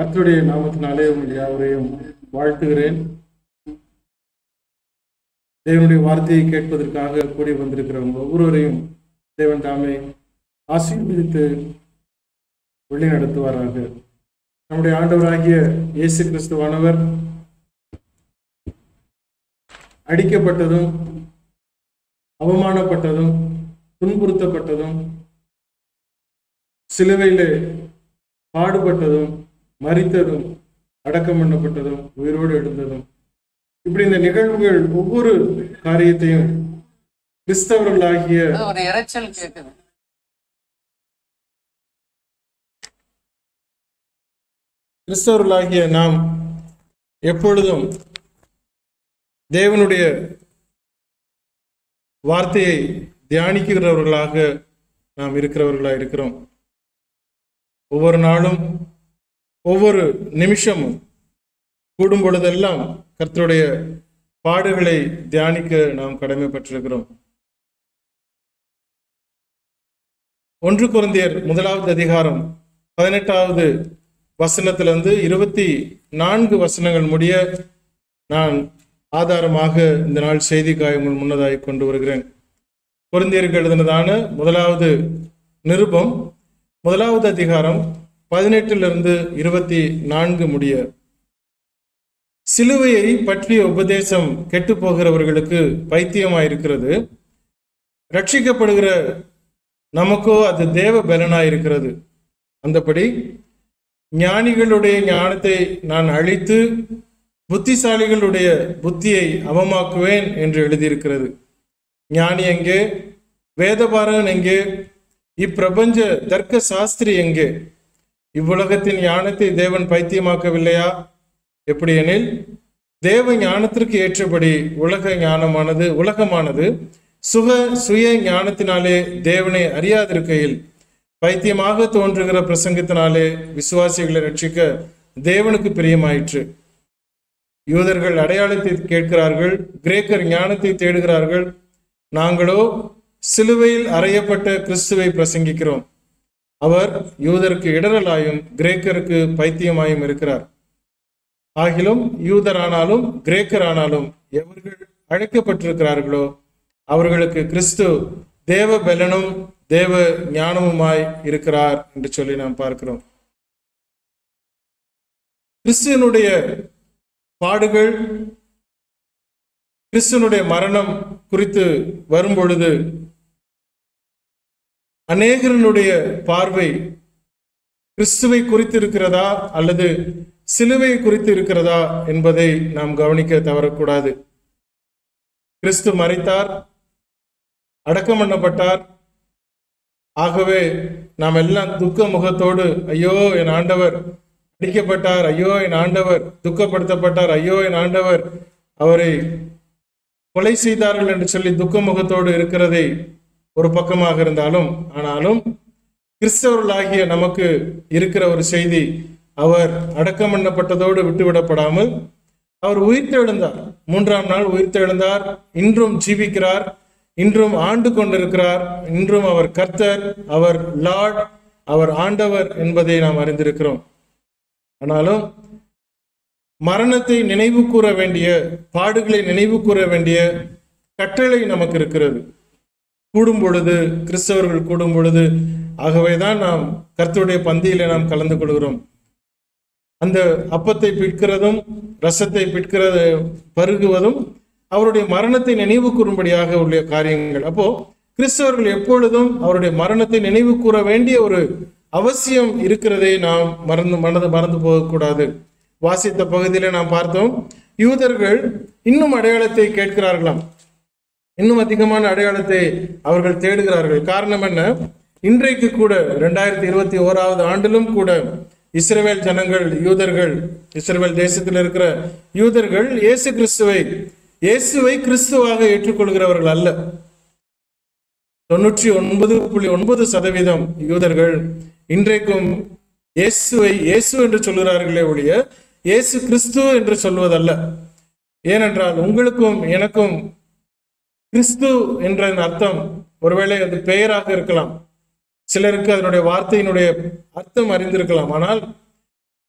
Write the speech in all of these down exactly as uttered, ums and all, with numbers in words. கர்த்தருடைய நாமத்தினாலே உங்கள் யாவரையும் வாழ்த்துகிறேன். தேவனுடைய வார்த்தையை கேட்பதற்காக கூடி வந்திருக்கிறவங்க ஒவ்வொருவரையும் தேவன் தாமே ஆசீர்வதித்து வழி நடத்துவாராக. நம்முடைய ஆண்டவராகிய இயேசு கிறிஸ்துவானவர் அடிக்கப்பட்டதும் அவமானப்பட்டதும் துன்புறுத்தப்பட்டதும் சிலுவையிலே பாடுபட்டதும் மரித்ததும் அடக்கம் பண்ணப்பட்டதும் உயிரோடு எழுந்ததும், இப்படி இந்த நிகழ்வுகள் ஒவ்வொரு காரியத்தையும் கிறிஸ்தவர்களாகிய கிறிஸ்தவர்களாகிய நாம் எப்பொழுதும் தேவனுடைய வார்த்தையை தியானிக்கிறவர்களாக நாம் இருக்கிறவர்களாக இருக்கிறோம். ஒவ்வொரு நாளும் ஒவ்வொரு நிமிஷமும் கூடும் பொழுதெல்லாம் கர்த்தருடைய பாடுகளை தியானிக்க நாம் கடமைப்பட்டிருக்கிறோம். ஒன்று கொரிந்தியர் முதலாவது அதிகாரம் பதினெட்டாவது வசனத்திலிருந்து இருபத்தி நான்கு வசனங்கள் முடிய நான் ஆதாரமாக இந்த நாள் செய்திக்காய் உங்கள் முன்னதாக கொண்டு வருகிறேன். கொரிந்தியருக்கு எழுதினதான முதலாவது நிருபம் முதலாவது அதிகாரம் பதினெட்டிலிருந்து இருபத்தி நான்கு முடிய, சிலுவையை பற்றிய உபதேசம் கெட்டு போகிறவர்களுக்கு பைத்தியமாயிருக்கிறது, ரட்சிக்கப்படுகிற நமக்கோ அது தேவ பலனாயிருக்கிறது. அந்தபடி ஞானிகளுடைய ஞானத்தை நான் அழித்து புத்திசாலிகளுடைய புத்தியை அவமாக்குவேன் என்று எழுதியிருக்கிறது. ஞானி எங்கே? வேதபாரகன் எங்கே? இப்பிரபஞ்ச தர்க்க சாஸ்திரி எங்கே? இவ்வுலகத்தின் ஞானத்தை தேவன் பைத்தியமாக்கவில்லையா? எப்படியெனில், தேவ ஞானத்திற்கு ஏற்றபடி உலக ஞானமானது உலகமானது சுக சுய ஞானத்தினாலே தேவனை அறியாதிருக்கையில் பைத்தியமாக தோன்றுகிற பிரசங்கத்தினாலே விசுவாசிகளை ரட்சிக்க தேவனுக்கு பிரியமாயிற்று. யூதர்கள் அடையாளத்தை கேட்கிறார்கள், கிரேக்கர் ஞானத்தை தேடுகிறார்கள், நாங்களோ சிலுவையில் அறையப்பட்ட கிறிஸ்துவை பிரசங்கிக்கிறோம். அவர் யூதருக்கு இடரலாயும் கிரேக்கருக்கு பைத்தியமாயும் இருக்கிறார். ஆகிலும் யூதரானாலும் கிரேக்கரானாலும் எவர்கள் அழைக்கப்பட்டிருக்கிறார்களோ அவர்களுக்கு கிறிஸ்து தேவ பலனும் தேவ ஞானமுமாய் இருக்கிறார் என்று சொல்லி நாம் பார்க்கிறோம். கிறிஸ்துவனுடைய பாடுகள், கிறிஸ்துவனுடைய மரணம் குறித்து வரும்பொழுது அநேகரனுடைய பார்வை கிறிஸ்துவை குறித்து இருக்கிறதா அல்லது சிலுவை குறித்து இருக்கிறதா என்பதை நாம் கவனிக்க தவறக்கூடாது. கிறிஸ்து மரித்தார், அடக்கம் பண்ணப்பட்டார். ஆகவே நாம் எல்லாம் துக்க முகத்தோடு, ஐயோ என் ஆண்டவர் அடிக்கப்பட்டார், ஐயோ என் ஆண்டவர் துக்கப்படுத்தப்பட்டார், ஐயோ என் ஆண்டவர் அவரை கொலை செய்தார்கள் என்று சொல்லி துக்க முகத்தோடு இருக்கிறதை ஒரு பக்கமாக இருந்தாலும், ஆனாலும் கிறிஸ்தவர்களாகிய நமக்கு இருக்கிற ஒரு செய்தி, அவர் அடக்கம் பண்ணப்பட்டதோடு விட்டுவிடப்படாமல் அவர் உயிர்த்தெழுந்தார். மூன்றாம் நாள் உயிர்த்தெழுந்தார். இன்றும் ஜீவிக்கிறார், இன்றும் ஆண்டு கொண்டிருக்கிறார், இன்றும் அவர் கர்த்தர், அவர் லார்ட், அவர் ஆண்டவர் என்பதை நாம் அறிந்திருக்கிறோம். ஆனாலும் மரணத்தை நினைவு கூற வேண்டிய, பாடுகளை நினைவு கூற வேண்டிய கட்டளை நமக்கு இருக்கிறது. கூடும் பொழுது, கிறிஸ்தவர்கள் கூடும் பொழுது, ஆகவேதான் நாம் கர்த்தருடைய பந்தியிலே நாம் கலந்து கொள்கிறோம். அந்த அப்பத்தை பிட்கிறதும் ரசத்தை பிட்கிறது பருகுவதும் அவருடைய மரணத்தை நினைவு கூறும்படியாக உள்ள காரியங்கள். அப்போ கிறிஸ்தவர்கள் எப்பொழுதும் அவருடைய மரணத்தை நினைவு கூற வேண்டிய ஒரு அவசியம் இருக்கிறதை நாம் மறந்து மனது மறந்து போகக்கூடாது. வாசித்த பகுதியில நாம் பார்த்தோம், யூதர்கள் இன்னும் அடையாளத்தை கேட்கிறார்களாம், இன்னும் அதிகமான அடையாளத்தை அவர்கள் தேடுகிறார்கள். காரணம் என்ன? இன்றைக்கு கூட இரண்டாயிரத்தி இருபத்தி ஓராவது ஆண்டிலும் கூட இஸ்ரவேல் ஜனங்கள், யூதர்கள், இஸ்ரவேல் தேசத்தில் இருக்கிற யூதர்கள் இயேசு கிறிஸ்துவை இயேசுவை கிறிஸ்துவாக ஏற்றுக்கொள்கிறவர்கள் அல்ல. தொன்னூற்றி ஒன்பது புள்ளி ஒன்பது சதவீதம் யூதர்கள் இன்றைக்கும் இயேசுவை இயேசு என்று சொல்கிறார்களே ஒழிய இயேசு கிறிஸ்து என்று சொல்வதல்ல. ஏனென்றால் உங்களுக்கும் எனக்கும் கிறிஸ்து என்ற அர்த்தம் ஒருவேளை அது பெயராக இருக்கலாம், சிலருக்கு அதனுடைய வார்த்தையினுடைய அர்த்தம் அறிந்திருக்கலாம். ஆனால்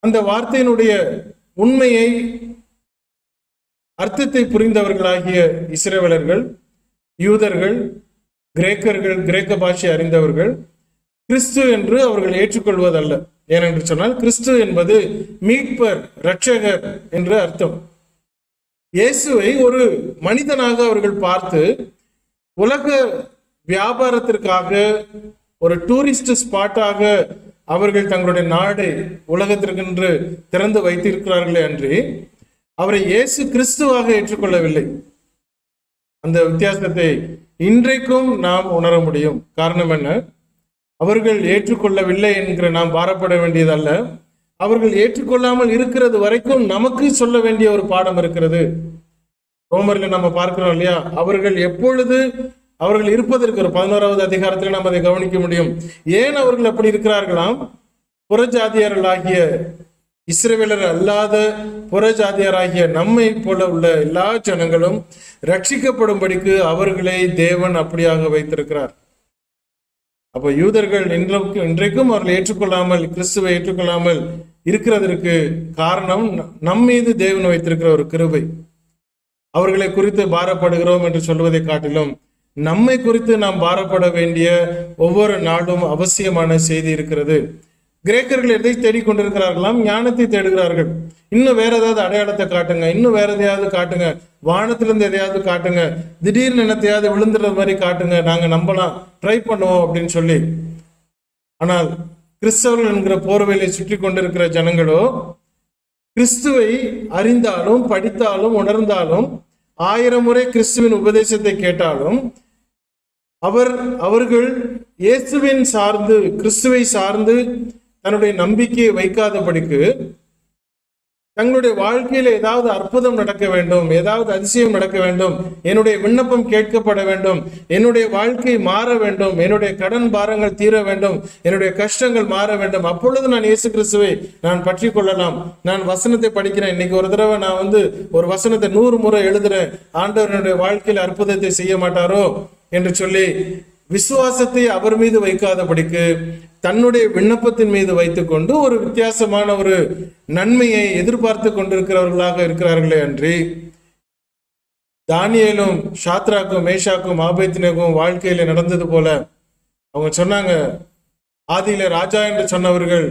அந்த வார்த்தையினுடைய உண்மையை அர்த்தத்தை புரிந்தவர்களாகிய இஸ்ரவேலர்கள், யூதர்கள், கிரேக்கர்கள், கிரேக்க பாஷை அறிந்தவர்கள் கிறிஸ்து என்று அவர்கள் ஏற்றுக்கொள்வதல்ல. ஏனென்று சொன்னால் கிறிஸ்து என்பது மீட்பர், இரட்சகர் என்று அர்த்தம். இயேசுவை ஒரு மனிதனாக அவர்கள் பார்த்து உலக வியாபாரத்திற்காக ஒரு டூரிஸ்ட் ஸ்பாட்டாக அவர்கள் தங்களுடைய நாடு உலகத்திற்கென்று திறந்து வைத்திருக்கிறார்களே அன்றி அவரை இயேசு கிறிஸ்துவாக ஏற்றுக்கொள்ளவில்லை. அந்த வித்தியாசத்தை இன்றைக்கும் நாம் உணர முடியும். காரணம் என்ன? அவர்கள் ஏற்றுக்கொள்ளவில்லை என்கிற நாம் பாரப்பட வேண்டியதல்ல, அவர்கள் ஏற்றுக்கொள்ளாமல் இருக்கிறது வரைக்கும் நமக்கு சொல்ல வேண்டிய ஒரு பாடம் இருக்கிறது. ரோமர்ல நம்ம பார்க்கிறோம் இல்லையா, அவர்கள் எப்பொழுது அவர்கள் இருப்பதற்கு ஒரு பதினோராவது அதிகாரத்தில் நாம் அதை கவனிக்க முடியும். ஏன் அவர்கள் அப்படி இருக்கிறார்களாம்? புறஜாதியர்களாகிய இஸ்ரவேலர் அல்லாத புறஜாதியராகிய நம்மை போல உள்ள எல்லா ஜனங்களும் ரட்சிக்கப்படும்படிக்கு அவர்களை தேவன் அப்படியாக வைத்திருக்கிறார். அப்போ யூதர்கள் இன்றைக்கு இன்றைக்கும் அவர்கள் ஏற்றுக்கொள்ளாமல், கிறிஸ்துவை ஏற்றுக்கொள்ளாமல் இருக்கிறதற்கு காரணம் நம் மீது தேவன் வைத்திருக்கிற ஒரு கிருபை. அவர்களை குறித்து பாரப்படுகிறோம் என்று சொல்வதை காட்டிலும் நம்மை குறித்து நாம் பாரப்பட வேண்டிய ஒவ்வொரு நாளும் அவசியமான செய்தி இருக்கிறது. கிரேக்கர்கள் எதை தேடிக்கொண்டிருக்கிறார்களாம்? ஞானத்தை தேடுகிறார்கள். இன்னும் வேற ஏதாவது அடையாளத்தை காட்டுங்க, இன்னும் வேற எதையாவது காட்டுங்க, வானத்திலிருந்து எதையாவது காட்டுங்க, திடீர்னு என்னத்தையாவது விழுந்துடுற மாதிரி காட்டுங்க, நாங்க நம்பலாம், ட்ரை பண்ணுவோம் அப்படின்னு சொல்லி. ஆனால் கிறிஸ்தவர்கள் என்கிற போர்வையை சுற்றி கொண்டிருக்கிற ஜனங்களோ கிறிஸ்துவை அறிந்தாலும் படித்தாலும் உணர்ந்தாலும் ஆயிரம் முறை கிறிஸ்துவின் உபதேசத்தை கேட்டாலும் அவர் அவர்கள் இயேசுவின் சார்ந்து கிறிஸ்துவை சார்ந்து தன்னுடைய நம்பிக்கையை வைக்காதபடிக்கு தங்களுடைய வாழ்க்கையில ஏதாவது அற்புதம் நடக்க வேண்டும், ஏதாவது அதிசயம் நடக்க வேண்டும், என்னுடைய விண்ணப்பம் கேட்கப்பட வேண்டும், என்னுடைய வாழ்க்கை மாற வேண்டும், என்னுடைய கடன் பாரங்கள் தீர வேண்டும், என்னுடைய கஷ்டங்கள் மாற வேண்டும், அப்பொழுது நான் இயேசு கிறிஸ்துவை நான் பற்றி கொள்ளலாம். நான் வசனத்தை படிக்கிறேன், இன்னைக்கு ஒரு தடவை நான் வந்து ஒரு வசனத்தை நூறு முறை எழுதுறேன், ஆண்டவர் என்னுடைய வாழ்க்கையில் அற்புதத்தை செய்ய மாட்டாரோ என்று சொல்லி விசுவாசத்தை அவர் மீது வைக்காதபடிக்கு தன்னுடைய விண்ணப்பத்தின் மீது வைத்துக்கொண்டு ஒரு வித்தியாசமான ஒரு நன்மையை எதிர்பார்த்து கொண்டிருக்கிறவர்களாக இருக்கிறார்களே அன்றி, தானியேலும் சாத்ராக்கும் மேஷாக்கும் ஆபேத்நேகோவும் வாழ்க்கையில நடந்தது போல அவங்க சொன்னாங்க. ஆதியில ராஜா என்று சொன்னவர்கள்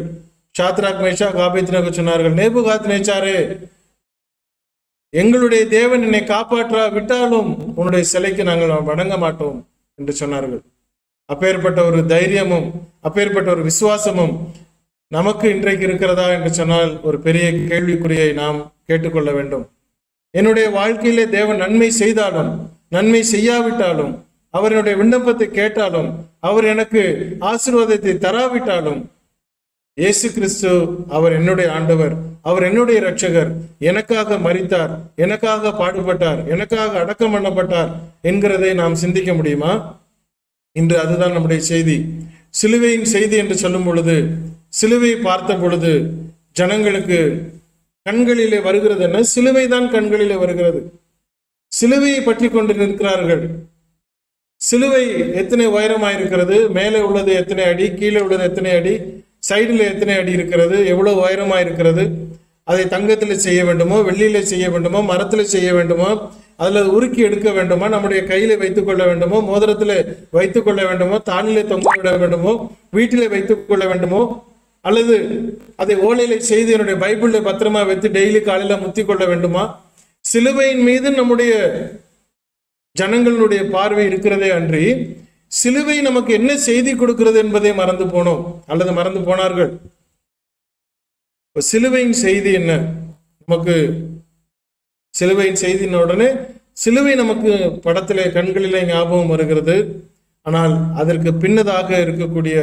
சாத்ராக், மேஷாக், ஆபேத்நேகோ சொன்னார்கள், நேபுகாத்நேச்சாரே எங்களுடைய தேவன் என்னை காப்பாற்றா விட்டாலும் உன்னுடைய சிலைக்கு நாங்கள் வணங்க மாட்டோம் என்று சொன்னார்கள். அப்பேற்பட்ட ஒரு தைரியமும் அப்பேற்பட்ட ஒரு விசுவாசமும் நமக்கு இன்றைக்கு இருக்கிறதா என்று சொன்னால் ஒரு பெரிய கேள்விக்குறியை நாம் கேட்டுக்கொள்ள வேண்டும். என்னுடைய வாழ்க்கையிலே தேவன் நன்மை செய்தாலும் நன்மை செய்யாவிட்டாலும், அவருடைய விண்ணப்பத்தை கேட்டாலும், அவர் எனக்கு ஆசீர்வாதத்தை தராவிட்டாலும், இயேசு கிறிஸ்து அவர் என்னுடைய ஆண்டவர், அவர் என்னுடைய இரட்சகர், எனக்காக மரித்தார், எனக்காக பாடுபட்டார், எனக்காக அடக்கம் பண்ணப்பட்டார் என்கிறதை நாம் சிந்திக்க முடியுமா? இன்று அதுதான் நம்முடைய செய்தி. சிலுவையின் செய்தி என்று சொல்லும் பொழுது, சிலுவை பார்த்த பொழுது ஜனங்களுக்கு கண்களிலே வருகிறது என்ன? சிலுவை தான் கண்களிலே வருகிறது. சிலுவையை பற்றி கொண்டு நிற்கிறார்கள். சிலுவை எத்தனை உயரமாயிருக்கிறது, மேலே உள்ளது எத்தனை அடி, கீழே உள்ளது எத்தனை அடி, சைடில் எத்தனை அடி இருக்கிறது, எவ்வளவு உயரமாயிருக்கிறது, அதை தங்கத்தில் செய்ய வேண்டுமோ, வெள்ளியில செய்ய வேண்டுமோ, மரத்தில் செய்ய வேண்டுமோ, அதில் உருக்கி எடுக்க வேண்டுமா, நம்முடைய கையில வைத்துக்கொள்ள வேண்டுமோ, மோதிரத்தில் வைத்துக்கொள்ள வேண்டுமோ, தாளிலே தொங்க விட வேண்டுமோ, வீட்டிலே வைத்துக்கொள்ள வேண்டுமோ, அல்லது அதை ஓலையில செய்து என்னுடைய பைபிளில் பத்திரமா வைத்து டெய்லி காலையில முத்தி கொள்ள வேண்டுமா? சிலுவையின் மீது நம்முடைய ஜனங்களுடைய பார்வை இருக்கிறதே அன்றி, சிலுவை நமக்கு என்ன செய்தி கொடுக்கிறது என்பதை மறந்து போனோம் அல்லது மறந்து போனார்கள். சிலுவையின் செய்தி என்ன? நமக்கு சிலுவையின் செய்தின உடனே சிலுவை நமக்கு படத்திலே கண்களிலே ஞாபகம் வருகிறது. ஆனால் அதற்கு பின்னதாக இருக்கக்கூடிய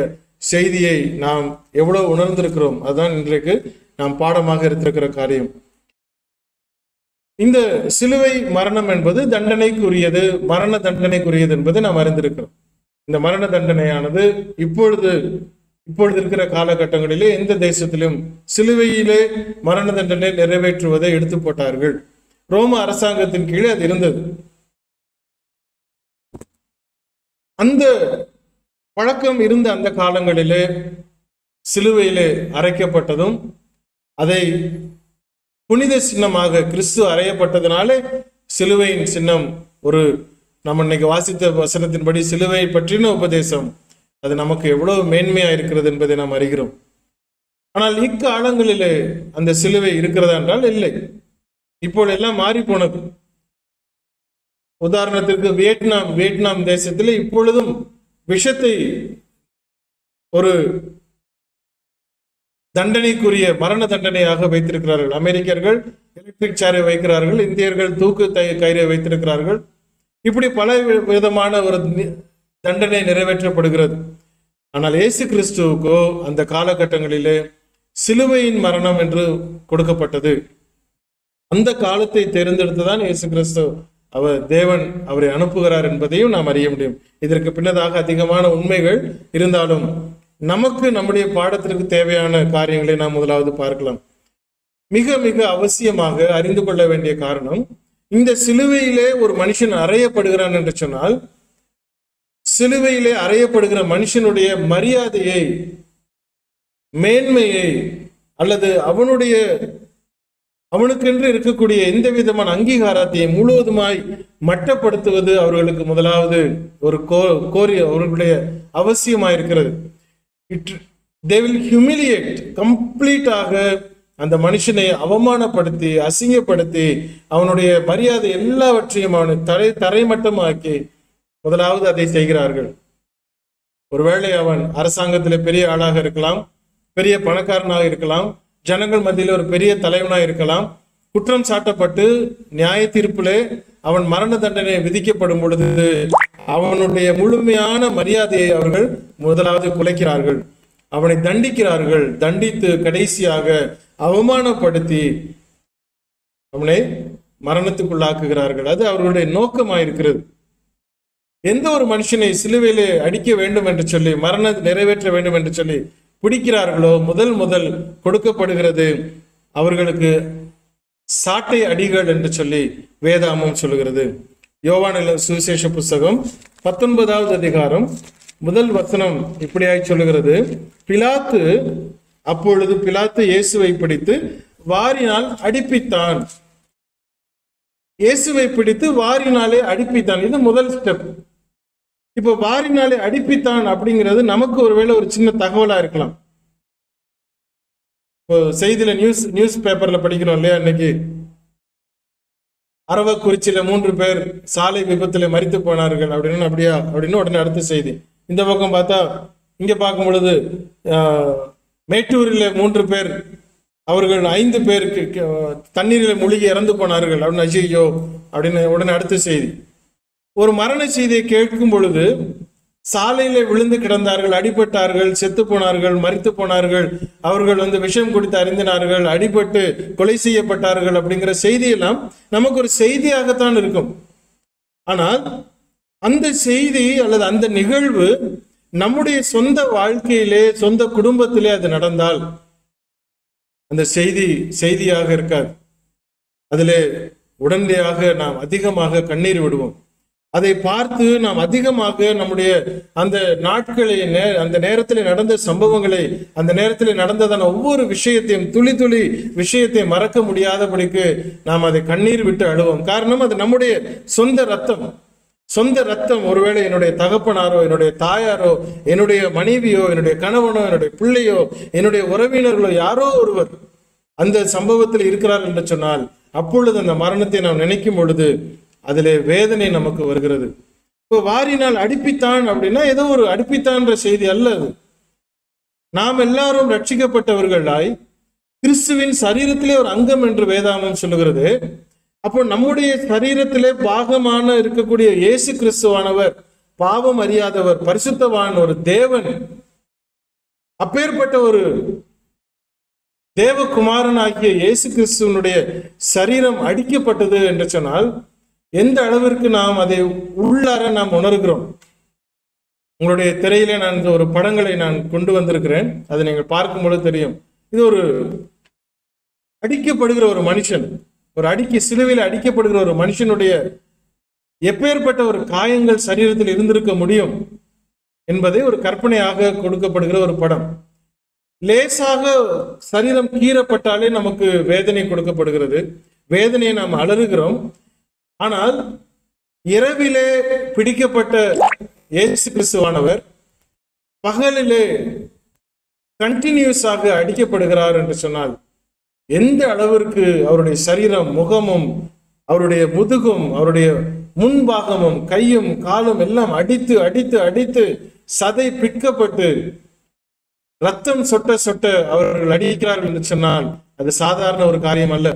செய்தியை நாம் எவ்வளவு உணர்ந்திருக்கிறோம், அதுதான் இன்றைக்கு நாம் பாடமாக எடுத்திருக்கிற காரியம். இந்த சிலுவை மரணம் என்பது தண்டனைக்குரியது, மரண தண்டனைக்குரியது என்பதை நாம் அறிந்திருக்கிறோம். இந்த மரண தண்டனையானது இப்பொழுது இப்பொழுது இருக்கிற காலகட்டங்களிலே எந்த தேசத்திலும் சிலுவையிலே மரண தண்டனை நிறைவேற்றுவதை எடுத்து போட்டார்கள். ரோம அரசாங்கத்தின் கீழே அது இருந்தது. அந்த பழக்கம் இருந்த அந்த காலங்களிலே சிலுவையிலே அரைக்கப்பட்டதும் அதை புனித சின்னமாக கிறிஸ்து அறையப்பட்டதினாலே சிலுவையின் சின்னம் ஒரு நம்ம இன்னைக்கு வாசித்த வசனத்தின்படி சிலுவை பற்றின உபதேசம் அது நமக்கு எவ்வளவு மேன்மையா இருக்கிறது என்பதை நாம் அறிகிறோம். ஆனால் இக்காலங்களிலே அந்த சிலுவை இருக்கிறதா என்றால் இல்லை. இப்போது எல்லாம் மாறி போனது. உதாரணத்திற்கு வியட்நாம் வியட்நாம் தேசத்திலே இப்பொழுதும் விஷத்தை ஒரு தண்டனைக்குரிய மரண தண்டனையாக வைத்திருக்கிறார்கள். அமெரிக்கர்கள் எலக்ட்ரிக் சேரை வைக்கிறார்கள், இந்தியர்கள் தூக்கு கயிறை வைத்திருக்கிறார்கள். இப்படி பல விதமான ஒரு தண்டனை நிறைவேற்றப்படுகிறது. ஆனால் இயேசு கிறிஸ்துவுக்கோ அந்த காலகட்டங்களிலே சிலுவையின் மரணம் என்று கொடுக்கப்பட்டது. அந்த காலத்தை தேர்ந்தெடுத்துதான் இயேசு கிறிஸ்து அவர் தேவன் அவரை அனுப்புகிறார் என்பதையும் நாம் அறிய முடியும். இதற்கு பின்னதாக அதிகமான உண்மைகள் இருந்தாலும் நமக்கு நம்முடைய பாடத்திற்கு தேவையான காரியங்களை நாம் முதலாவது பார்க்கலாம். மிக மிக அவசியமாக அறிந்து கொள்ள வேண்டிய காரணம், இந்த சிலுவையிலே ஒரு மனுஷன் அறையப்படுகிறான் என்று சொன்னால் சிலுவையிலே அறையப்படுகிற மனுஷனுடைய மரியாதையை, மேன்மையை, அல்லது அவனுடைய அவனுக்கென்று இருக்கக்கூடிய எந்த விதமான அங்கீகாரத்தையும் முழுவதுமாய் மட்டப்படுத்துவது அவர்களுக்கு முதலாவது ஒரு கோ கோரிய அவர்களுடைய அவசியமாயிருக்கிறது. இட் தே வில் ஹியூமிலியேட், கம்ப்ளீட்டாக அந்த மனுஷனை அவமானப்படுத்தி, அசிங்கப்படுத்தி, அவனுடைய மரியாதை எல்லாவற்றையும் அவனை தரை தரைமட்டமாக்கி முதலாவது அதை செய்கிறார்கள். ஒருவேளை அவன் அரசாங்கத்தில் பெரிய ஆளாக இருக்கலாம், பெரிய பணக்காரனாக இருக்கலாம், ஜனங்கள் மத்தியில் ஒரு பெரிய தலைவனாக இருக்கலாம். குற்றம் சாட்டப்பட்டு நியாய தீர்ப்பிலே அவன் மரண தண்டனை விதிக்கப்படும் பொழுது அவனுடைய முழுமையான மரியாதையை அவர்கள் முதலாவது குலைக்கிறார்கள், அவனை தண்டிக்கிறார்கள். தண்டித்து கடைசியாக அவமானப்படுத்தி அவனை மரணத்துக்குள்ளாக்குகிறார்கள். அது அவர்களுடைய நோக்கமாயிருக்கிறது. எந்த ஒரு மனுஷனை சிலுவையிலே அடிக்க வேண்டும் என்று சொல்லி, மரண நிறைவேற்ற வேண்டும் என்று சொல்லி பிடிக்கிறார்களோ முதல் முதல் கொடுக்கப்படுகிறது அவர்களுக்கு சாட்டை அடிகள் என்று சொல்லி வேதாமம் சொல்லுகிறது. யோவானில் சுவிசேஷ புஸ்தகம் பத்தொன்பதாவது அதிகாரம் முதல் வசனம் இப்படியாய் சொல்லுகிறது. பிலாத்து அப்பொழுது பிலாத்து இயேசுவை பிடித்து வாரினால் அடிப்பித்தான். இயேசுவை பிடித்து வாரினாலே அடிப்பித்தான். இது முதல் ஸ்டெப். இப்போ வாரினாலே அடிப்பித்தான் அப்படிங்கிறது நமக்கு ஒருவேளை ஒரு சின்ன தகவலா இருக்கலாம். இப்போ செய்தியில நியூஸ் நியூஸ் பேப்பர்ல படிக்கிறோம் இல்லையா, இன்னைக்கு அரவக்குறிச்சியில மூன்று பேர் சாலை விபத்துல மரித்து போனார்கள் அப்படின்னு. அப்படியா அப்படின்னு உடனே அடுத்த செய்தி. இந்த பக்கம் பார்த்தா இங்க பார்க்கும் பொழுது மேட்டூரில் மூன்று பேர், அவர்கள் ஐந்து பேருக்கு தண்ணீரில் மூழ்கி இறந்து போனார்கள் அப்படின்னு அஜய்யோ அப்படின்னு உடனே அடுத்த செய்தி. ஒரு மரண செய்தியை கேட்கும் பொழுது சாலையில விழுந்து கிடந்தார்கள், அடிபட்டார்கள், செத்து போனார்கள், மரித்து போனார்கள், அவர்கள் வந்து விஷம் குடித்து அறிந்தினார்கள், அடிபட்டு கொலை செய்யப்பட்டார்கள் அப்படிங்கிற செய்தியெல்லாம் நமக்கு ஒரு செய்தியாகத்தான் இருக்கும். ஆனால் அந்த செய்தி அல்லது அந்த நிகழ்வு நம்முடைய சொந்த வாழ்க்கையிலே, சொந்த குடும்பத்திலே அது நடந்தால் அந்த செய்தி செய்தியாக இருக்காது. அதிலே உடனடியாக நாம் அதிகமாக கண்ணீர் விடுவோம். அதை பார்த்து நாம் அதிகமாக நம்முடைய அந்த நாட்களை, அந்த நேரத்தில் நடந்த சம்பவங்களை, அந்த நேரத்தில் நடந்ததான ஒவ்வொரு விஷயத்தையும், துளி துளி விஷயத்தை மறக்க முடியாதபடிக்கு நாம் அதை கண்ணீர் விட்டு அழுவோம். காரணம், அது நம்முடைய சொந்த ரத்தம். சொந்த ரத்தம். ஒருவேளை என்னுடைய தகப்பனாரோ, என்னுடைய தாயாரோ, என்னுடைய மனைவியோ, என்னுடைய கணவனோ, என்னுடைய பிள்ளையோ, என்னுடைய உறவினர்களோ யாரோ ஒருவர் அந்த சம்பவத்தில் இருக்கிறார் என்று சொன்னால் அப்பொழுது அந்த மரணத்தை நாம் நினைக்கும் பொழுது அதிலே வேதனை நமக்கு வருகிறது. இப்போ வாரினால் அடிப்பித்தான் அப்படின்னா ஏதோ ஒரு அடிப்பித்தான்ற செய்தி அல்ல. அது நாம் எல்லாரும் ரட்சிக்கப்பட்டவர்களாய் கிறிஸ்துவின் சரீரத்திலே ஒரு அங்கம் என்று வேதாமம் சொல்லுகிறது. அப்போ நம்முடைய சரீரத்திலே பாகமான இருக்கக்கூடிய இயேசு கிறிஸ்துவானவர் பாவம் அறியாதவர், பரிசுத்தவான், ஒரு தேவன், அப்பேற்பட்ட ஒரு தேவகுமாரன் ஆகிய இயேசு கிறிஸ்துவனுடைய சரீரம் அடிக்கப்பட்டது என்று சொன்னால் எந்த அளவிற்கு நாம் அதை உள்ளார நாம் உணர்கிறோம். உங்களுடைய திரையிலே நான் ஒரு படங்களை நான் கொண்டு வந்திருக்கிறேன். அதை நீங்கள் பார்க்கும்பொழுது தெரியும். இது ஒரு அடிக்கப்படுகிற ஒரு மனுஷன், ஒரு அடிக்க சிலுவையில் அடிக்கப்படுகிற ஒரு மனுஷனுடைய எப்பேற்பட்ட ஒரு காயங்கள் சரீரத்தில் இருந்திருக்க முடியும் என்பதை ஒரு கற்பனையாக கொடுக்கப்படுகிற ஒரு படம். லேசாக சரீரம் கீறப்பட்டாலே நமக்கு வேதனை கொடுக்கப்படுகிறது, வேதனையை நாம் அலறுகிறோம். ஆனால் இரவிலே பிடிக்கப்பட்ட இயேசு கிறிஸ்துவானவர் பகலிலே கண்டினியூஸாக அடிக்கப்படுகிறார் என்று சொன்னால் எந்த அளவிற்கு அவருடைய சரீரம், முகமும், அவருடைய முதுகும், அவருடைய முன்பாகமும், கையும் காலும் எல்லாம் அடித்து அடித்து அடித்து சதை பிட்கப்பட்டு ரத்தம் சொட்ட சொட்ட அவர்கள் அடிக்கிறார்கள் என்று சொன்னால் அது சாதாரண ஒரு காரியம் அல்ல.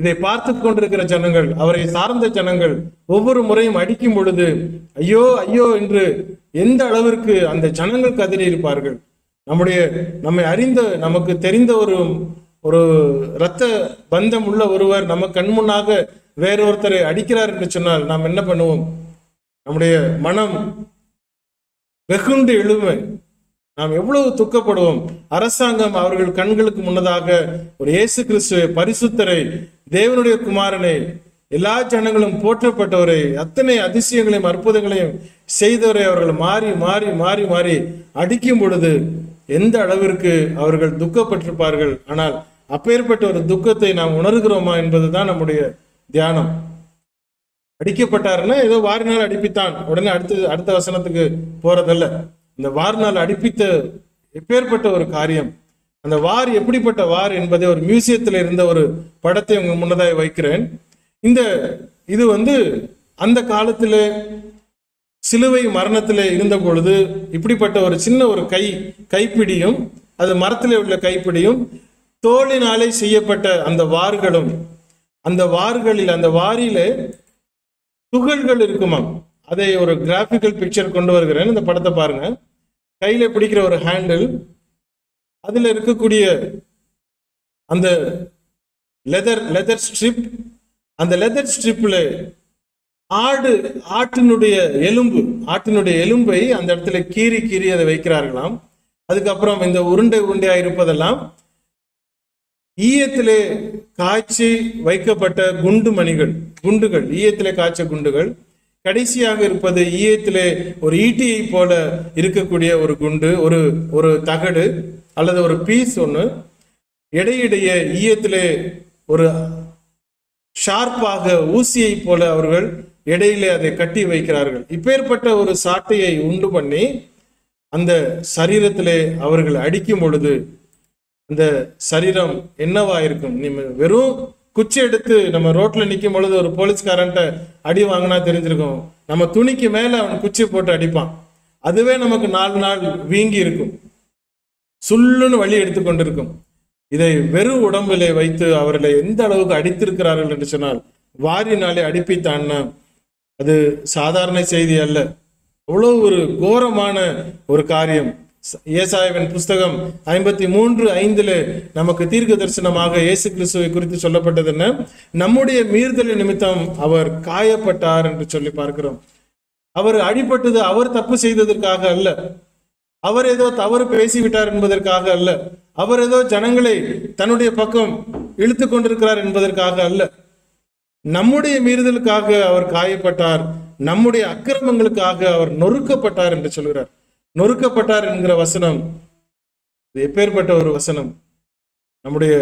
இதை பார்த்து கொண்டிருக்கிற ஜனங்கள், அவரை சார்ந்த ஜனங்கள் ஒவ்வொரு முறையும் அடிக்கும் பொழுது ஐயோ ஐயோ என்று எந்த அளவிற்கு அந்த ஜனங்கள் கதறி இருப்பார்கள். நம்முடைய நம்மை அறிந்த, நமக்கு தெரிந்த ஒரு ஒரு இரத்த பந்தம் உள்ள ஒருவர் நம்ம கண்முன்னாக வேறொருத்தரை அடிக்கிறார் என்று சொன்னால் நாம் என்ன பண்ணுவோம்? நம்முடைய மனம் வெகுண்டு எழுமை, நாம் எவ்வளவு துக்கப்படுவோம். அரசாங்கம் அவர்கள் கண்களுக்கு முன்னதாக ஒரு இயேசு கிறிஸ்துவை, பரிசுத்தரை, தேவனுடைய குமாரனை, எல்லா ஜனங்களும் போற்றப்பட்டவரை, அத்தனை அதிசயங்களையும் அற்புதங்களையும் செய்தவரை அவர்கள் மாறி மாறி மாறி மாறி அடிக்கும் பொழுது எந்த அளவிற்கு அவர்கள் துக்கப்பட்டிருப்பார்கள். ஆனால் அப்பேற்பட்ட ஒரு துக்கத்தை நாம் உணர்கிறோமா என்பதுதான் நம்முடைய தியானம். அடிக்கப்பட்டாருன்னா ஏதோ வாரினால் அடிப்பித்தான், உடனே அடுத்த அடுத்த வசனத்துக்கு போறதல்ல. இந்த வாரினால் அடிப்பித்த எப்பேற்பட்ட ஒரு காரியம், அந்த வார் எப்படிப்பட்ட வார் என்பதை ஒரு மியூசியத்தில் இருந்த ஒரு படத்தை உங்க முன்னதாக வைக்கிறேன். இந்த இது வந்து அந்த காலத்துல சிலுவை மரணத்துல இருந்த பொழுது இப்படிப்பட்ட ஒரு சின்ன ஒரு கை கைப்பிடியும் அது மரத்திலே உள்ள கைப்பிடியும் தோளினாலே செய்யப்பட்ட அந்த வார்களும், அந்த வார்களில் அந்த வாரிலே துகள்கள் இருக்குமாம். அதை ஒரு கிராஃபிக்கல் பிக்சர் கொண்டு வருகிறேன், இந்த படத்தை பாருங்க. கையில பிடிக்கிற ஒரு ஹேண்டில், அதுல இருக்கக்கூடிய அந்த லெதர் லெதர் ஸ்ட்ரிப், அந்த லெதர் ஸ்ட்ரிப்ல ஆடு ஆட்டினுடைய எலும்பு, ஆட்டினுடைய எலும்பை அந்த இடத்துல கீறி கீறி அதை வைக்கிறார்களாம். அதுக்கப்புறம் இந்த உருண்டை உருண்டையா இருப்பதெல்லாம் ஈயத்திலே காய்ச்சி வைக்கப்பட்ட குண்டு மணிகள், குண்டுகள், ஈயத்திலே காய்ச்ச குண்டுகள். கடைசியாக இருப்பது ஈயத்திலே ஒரு ஈட்டியை போல இருக்கக்கூடிய ஒரு குண்டு, ஒரு ஒரு தகடு அல்லது ஒரு பீஸ் ஒன்று. இடையிடையே ஈயத்திலே ஒரு ஷார்ப்பாக ஊசியை போல அவர்கள் இடையிலே அதை கட்டி வைக்கிறார்கள். இப்பேற்பட்ட ஒரு சாட்டையை உண்டு பண்ணி அந்த சரீரத்திலே அவர்கள் அடிக்கும் பொழுது அந்த சரீரம் என்னவா இருக்கும்? நம்ம வெறும் குச்சி எடுத்து நம்ம ரோட்ல நிற்கும் பொழுது ஒரு போலீஸ்காரன்ட்ட அடி வாங்கினா தெரிஞ்சிருக்கும், நம்ம துணிக்கு மேல அவன் குச்சி போட்டு அடிப்பான். அதுவே நமக்கு நாலு நாள் வீங்கி இருக்கும், சுள்ளுன்னு வழி எடுத்து கொண்டிருக்கும். இதை வெறும் உடம்பிலே வைத்து அவர்களை எந்த அளவுக்கு அடித்திருக்கிறார்கள் என்று சொன்னால், வாரினாலே அடிப்பித்தான்னா அது சாதாரண செய்தி அல்ல, அவ்வளோ ஒரு கோரமான ஒரு காரியம். ஏசாயாவின் புஸ்தகம் ஐம்பத்தி மூன்று ஐந்துல நமக்கு தீர்க்க தரிசனமாக இயேசு கிறிஸ்துவை குறித்து சொல்லப்பட்டது என்ன? நம்முடைய மீறுதலின் நிமித்தம் அவர் காயப்பட்டார் என்று சொல்லி பார்க்கிறோம். அவர் அடிபட்டது அவர் தப்பு செய்ததற்காக அல்ல, அவர் ஏதோ தவறு பேசிவிட்டார் என்பதற்காக அல்ல, அவர் ஏதோ ஜனங்களை தன்னுடைய பக்கம் இழுத்து கொண்டிருக்கிறார் என்பதற்காக அல்ல. நம்முடைய மீறுதலுக்காக அவர் காயப்பட்டார், நம்முடைய அக்கிரமங்களுக்காக அவர் நொறுக்கப்பட்டார் என்று சொல்கிறார். நொறுக்கப்பட்டார் என்கிற வசனம் எப்பேற்பட்ட ஒரு வசனம்! நம்முடைய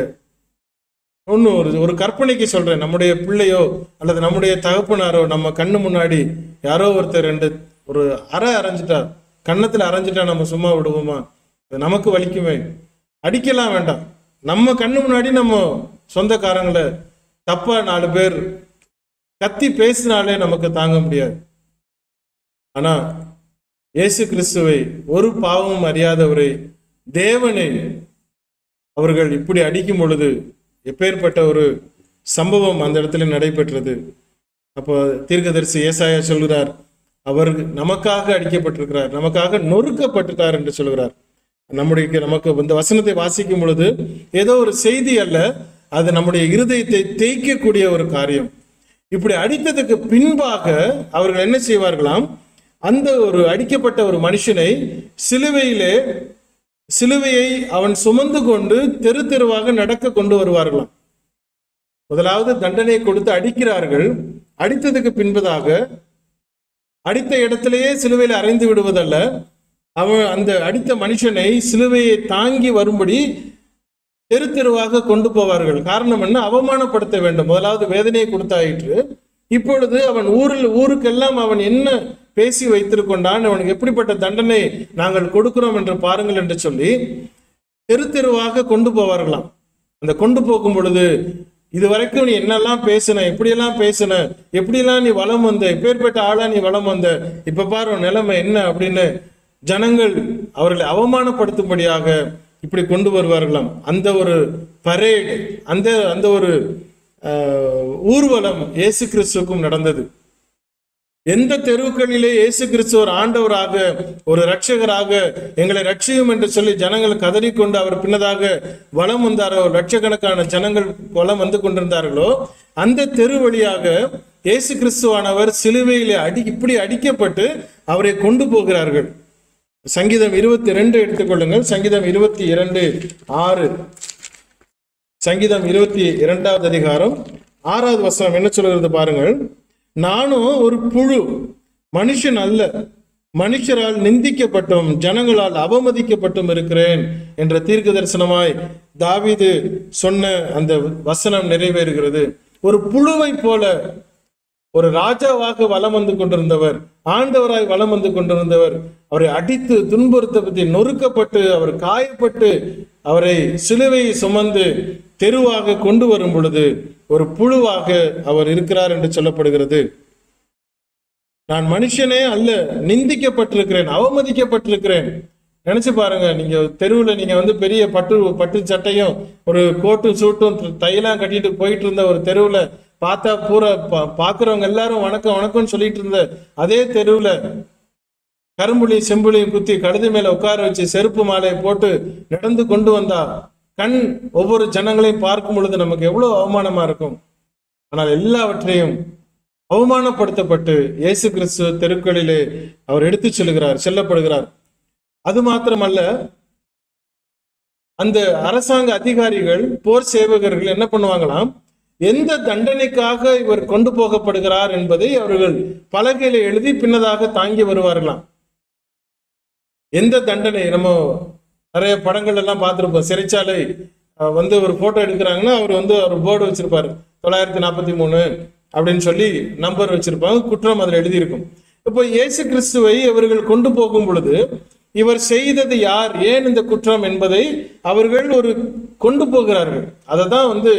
ஒன்று ஒரு ஒரு கற்பனைக்கு சொல்றேன், நம்முடைய பிள்ளையோ அல்லது நம்முடைய தகப்பனாரோ நம்ம கண்ணு முன்னாடி யாரோ ஒருத்தர் ரெண்டு ஒரு அரை அரைஞ்சிட்டார், கன்னத்துல அரைஞ்சிட்டா நம்ம சும்மா விடுவோமா? அது நமக்கு வலிக்குமே. அடிக்கலாம் வேண்டாம், நம்ம கண்ணு முன்னாடி நம்ம சொந்தக்காரங்களை தப்பா நாலு பேர் கத்தி பேசினாலே நமக்கு தாங்க முடியாது. ஆனா இயேசு கிறிஸ்துவை, ஒரு பாவமும் அறியாதவரை, தேவனை அவர்கள் இப்படி அடிக்கும் பொழுது எப்பேற்பட்ட ஒரு சம்பவம் அந்த இடத்துல நடைபெற்றது. அப்போ தீர்க்கதரிசி ஏசாயா சொல்கிறார், அவர் நமக்காக அடிக்கப்பட்டிருக்கிறார், நமக்காக நொறுக்கப்பட்டுட்டார் என்று சொல்கிறார். நம்முடைய நமக்கு இந்த வசனத்தை வாசிக்கும் பொழுது ஏதோ ஒரு செய்தி அல்ல, அது நம்முடைய இருதயத்தை தேய்க்கக்கூடிய ஒரு காரியம். இப்படி அடித்ததுக்கு பின்பாக அவர்கள் என்ன செய்வார்களாம்? அந்த ஒரு அடிக்கப்பட்ட ஒரு மனுஷனை சிலுவையிலே, சிலுவையை அவன் சுமந்து கொண்டு தெரு தெருவாக நடக்க கொண்டு வருவார்களாம். முதலாவது தண்டனையை கொடுத்து அடிக்கிறார்கள், அடித்ததுக்கு பின்பதாக அடித்த இடத்திலேயே சிலுவையில் அறைந்து விடுவதல்ல, அந்த அடித்த மனுஷனை சிலுவையை தாங்கி வரும்படி தெரு தெருவாக கொண்டு போவார்கள். காரணம் என்ன? அவமானப்படுத்த வேண்டும். முதலாவது வேதனையை கொடுத்தாயிற்று. இப்பொழுது அவன் ஊரில் ஊருக்கெல்லாம் அவன் என்ன பேசி வைத்திருக்கொண்டான், அவனுக்கு எப்படிப்பட்ட தண்டனை நாங்கள் கொடுக்கிறோம் என்று பாருங்கள் என்று சொல்லி தெரு தெருவாக கொண்டு போவார்களாம். அந்த கொண்டு போகும் பொழுது, இது வரைக்கும் நீ என்னெல்லாம் பேசின, எப்படியெல்லாம் பேசின, எப்படிலாம் நீ வளம் வந்த, எப்பேற்பட்ட ஆளா நீ வளம் வந்த, இப்ப பாரு நிலைமை என்ன அப்படின்னு ஜனங்கள் அவர்களை அவமானப்படுத்தும்படியாக இப்படி கொண்டு வருவார்களாம். அந்த ஒரு பரேடு, அந்த அந்த ஒரு ஊர்வலம் இயேசு கிறிஸ்துவுக்கும் நடந்தது. எந்த தெருக்களிலே இயேசு கிறிஸ்து ஒரு ஆண்டவராக, ஒரு இரட்சகராக எங்களை ரட்சியும் என்று சொல்லி ஜனங்கள் கதறிக்கொண்டு அவர் பின்னதாக வலம் வந்தாரோ, லட்சக்கணக்கான ஜனங்கள் வலம் வந்து கொண்டிருந்தார்களோ, அந்த தெரு வழியாக இயேசு கிறிஸ்துவானவர் சிலுவையிலே அடி இப்படி அடிக்கப்பட்டு அவரை கொண்டு போகிறார்கள். சங்கீதம் இருபத்தி இரண்டு எடுத்துக்கொள்ளுங்கள். சங்கீதம் இருபத்தி இரண்டு ஆறு. சங்கீதம் இருபத்தி இரண்டாவது அதிகாரம் ஆறாவது வசனம் என்ன சொல்கிறது பாருங்கள். நானும் ஒரு புழு, மனுஷன் அல்ல, மனுஷரால் நிந்திக்கப்பட்டும் ஜனங்களால் அவமதிக்கப்பட்டும் இருக்கிறேன் என்ற தீர்க்க தரிசனமாய் தாவீது சொன்ன அந்த வசனம் நிறைவேறுகிறது. ஒரு புழுவை போல ஒரு ராஜாவாக வலம் வந்து கொண்டிருந்தவர், ஆண்டவராய் வலம் வந்து கொண்டிருந்தவர், அவரை அடித்து துன்புறுத்தப்பட்டு நொறுக்கப்பட்டு அவர் காயப்பட்டு அவரை சிலுவையை சுமந்து தெருவாக கொண்டு வரும் பொழுது ஒரு புழுவாக அவர் இருக்கிறார் என்று சொல்லப்படுகிறது. நான் மனுஷனே அல்ல, நிந்திக்கப்பட்டிருக்கிறேன், அவமதிக்கப்பட்டிருக்கிறேன். நினைச்சு பாருங்க, நீங்க தெருவில் நீங்க வந்து பெரிய பட்டு பட்டு சட்டையும் ஒரு கோட்டும் சூட்டும் தையெல்லாம் கட்டிட்டு போயிட்டு இருந்த ஒரு தெருவில் பார்த்தா பூரா பா பார்க்குறவங்க எல்லாரும் வணக்கம் வணக்கம்னு சொல்லிட்டு இருந்த அதே தெருவில் கரும்புலியும் செம்புலியும் குத்தி கழுது மேலே உட்கார வச்சு செருப்பு மாலையை போட்டு நடந்து கொண்டு வந்தா கண் ஒவ்வொரு ஜனங்களையும் பார்க்கும் பொழுது நமக்கு எவ்வளோ அவமானமா இருக்கும். ஆனால் எல்லாவற்றையும் அவமானப்படுத்தப்பட்டு இயேசு கிறிஸ்து தெருக்களிலே அவர் எடுத்து செல்கிறார், செல்லப்படுகிறார். அது மாத்திரமல்ல, அந்த அரசாங்க அதிகாரிகள் போர் சேவகர்கள் என்ன பண்ணுவாங்களாம், எந்த தண்டனைக்காக இவர் கொண்டு போகப்படுகிறார் என்பதை அவர்கள் பலகையில எழுதி பின்னதாக தாங்கி வருவார்களாம். எந்த தண்டனை, நம்ம நிறைய படங்கள் எல்லாம் பார்த்துருப்போம், சிறைச்சாலை வந்து ஒரு போட்டோ எடுக்கிறாங்கன்னா அவர் வந்து அவர் போர்டு வச்சிருப்பாரு, தொள்ளாயிரத்தி நாற்பத்தி மூணு அப்படின்னு சொல்லி நம்பர் வச்சிருப்பாங்க, குற்றம் அதில் எழுதியிருக்கும். இப்போ இயேசு கிறிஸ்துவை இவர்கள் கொண்டு போகும் பொழுது இவர் செய்தது யார், ஏன் இந்த குற்றம் என்பதை அவர்கள் ஒரு கொண்டு போகிறார்கள். அதை தான் வந்து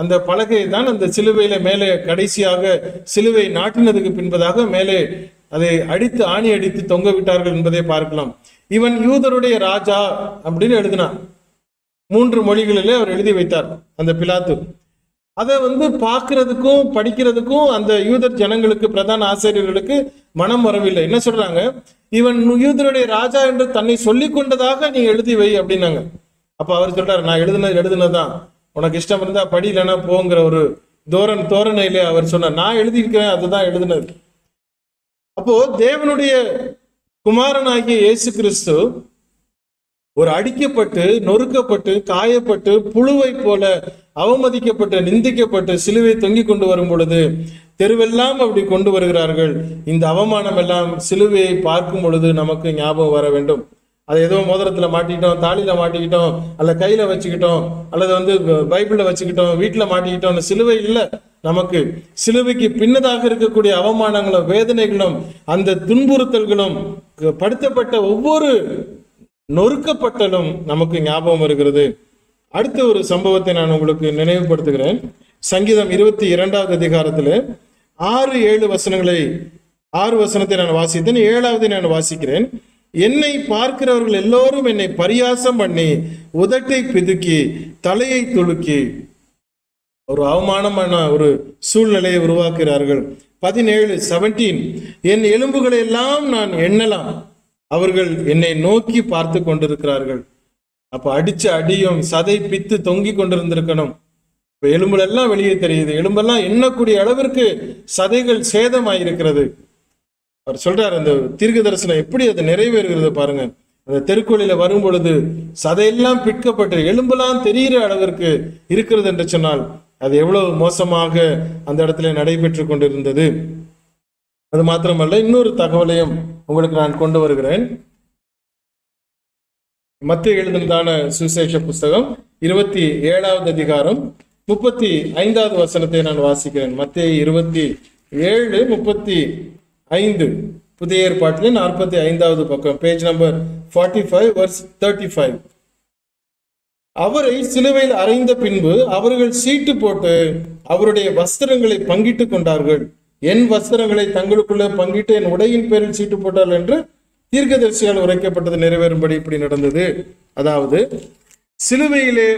அந்த பலகை தான் அந்த சிலுவையில மேலே கடைசியாக சிலுவை நாட்டினதுக்கு பின்பதாக மேலே அதை அடித்து ஆணி அடித்து தொங்க விட்டார்கள் என்பதை பார்க்கலாம். இவன் யூதருடைய ராஜா அப்படின்னு எழுதினார். மூன்று மொழிகளிலே அவர் எழுதி வைத்தார் அந்த பிலாத்து. அதை வந்து பார்க்கறதுக்கும் படிக்கிறதுக்கும் அந்த யூதர் ஜனங்களுக்கு, பிரதான ஆசிரியர்களுக்கு மனம் வரவில்லை. என்ன சொல்றாங்க, இவன் யூதருடைய ராஜா என்று தன்னை சொல்லி கொண்டதாக நீ எழுதி வை அப்படின்னாங்க. அப்ப அவர் சொல்றாரு, நான் எழுதுன எழுதுனதுதான், உனக்கு இஷ்டம் இருந்தா படி, இல்லைன்னா போங்கிற ஒரு தோரண தோரணையிலே அவர் சொன்னார், நான் எழுதியிருக்கிறேன், அதுதான் எழுதுனது. அப்போ தேவனுடைய குமாரனாகிய இயேசு கிறிஸ்து ஒரு அடிக்கப்பட்டு நொறுக்கப்பட்டு காயப்பட்டு புழுவை போல அவமதிக்கப்பட்டு நிந்திக்கப்பட்டு சிலுவை தொங்கி கொண்டு வரும் பொழுது தெருவெல்லாம் அப்படி கொண்டு வருகிறார்கள். இந்த அவமானம் எல்லாம் சிலுவையை பார்க்கும் பொழுது நமக்கு ஞாபகம் வர வேண்டும். அதை ஏதோ மோதிரத்தில் மாட்டிக்கிட்டோம், தாலியில் மாட்டிக்கிட்டோம், அல்ல கையில் வச்சுக்கிட்டோம், அல்லது வந்து பைபிளில் வச்சுக்கிட்டோம், வீட்டில் மாட்டிக்கிட்டோம், சிலுவை இல்லை. நமக்கு சிலுவைக்கு பின்னதாக இருக்கக்கூடிய அவமானங்களும் வேதனைகளும் அந்த துன்புறுத்தல்களும் படுத்தப்பட்ட ஒவ்வொரு நொறுக்கப்பட்டலும் நமக்கு ஞாபகம் வருகிறது. அடுத்த ஒரு சம்பவத்தை நான் உங்களுக்கு நினைவுபடுத்துகிறேன். சங்கீதம் இருபத்தி இரண்டாவது அதிகாரத்தில் ஆறு ஏழு வசனங்களை, ஆறு வசனத்தை நான் வாசித்தேன், ஏழாவது நான் வாசிக்கிறேன். என்னை பார்க்கிறவர்கள் எல்லோரும் என்னை பரியாசம் பண்ணி உதட்டை பிதுக்கி தலையை துலுக்கி ஒரு அவமானமான ஒரு சூழ்நிலையை உருவாக்குகிறார்கள். பதினேழு செவன்டீன் என் எலும்புகளை எல்லாம் நான் எண்ணலாம், அவர்கள் என்னை நோக்கி பார்த்து கொண்டிருக்கிறார்கள். அப்ப அடிச்ச அடியும் சதை பித்து தொங்கி கொண்டிருந்திருக்கணும். இப்ப எலும்புல எல்லாம் வெளியே தெரியுது, எலும்பெல்லாம் எண்ணக்கூடிய அளவிற்கு சதைகள் சேதமாயிருக்கிறது. அவர் சொல்றாரு, அந்த தீர்க்க தரிசனம் எப்படி அது நிறைவேறுகிறது பாருங்க. அந்த தெருக்கோளில வரும் பொழுது சதையெல்லாம் பிற்கப்பட்டு எலும்பெல்லாம் தெரிகிற அளவிற்கு இருக்கிறது என்று சொன்னால் அது எவ்வளவு மோசமாக அந்த இடத்துல நடைபெற்று கொண்டிருந்தது. அது மாத்திரமல்ல, இன்னொரு தகவலையும் உங்களுக்கு நான் கொண்டு வருகிறேன். मत्ते एळुदिन सुविशेष पुस्तकम इरुवत्ति एळावदु अधिकारम मुप्पत्ति ऐंदावदु वसनत्ते नान वासिक्किरेन। मत्ते इरुवत्ति एळु मुप्पत्ति ऐंदु पुदिय एर्पाट्टिल नाற்பத்தி ஐந்தாவது பக்கம் पेज नंबर நாற்பத்தி ஐந்து वर्स முப்பத்தி ஐந்து। அவரை சிலுவையில் அறைந்த பின்பு அவர்கள் சீட்டு போட்டு அவருடைய வஸ்திரங்களை பங்கிட்டு கொண்டார்கள்। என் வஸ்திரங்களை தங்களுக்குள்ளே பங்கிட்டு என் உடையின் பேரில் சீட்டு போட்டார்கள் என்று தீர்க்கதரிசியால் உரைக்கப்பட்டது நிறைவேறும்படி இப்படி நடந்தது। அதாவது சிலுவையிலே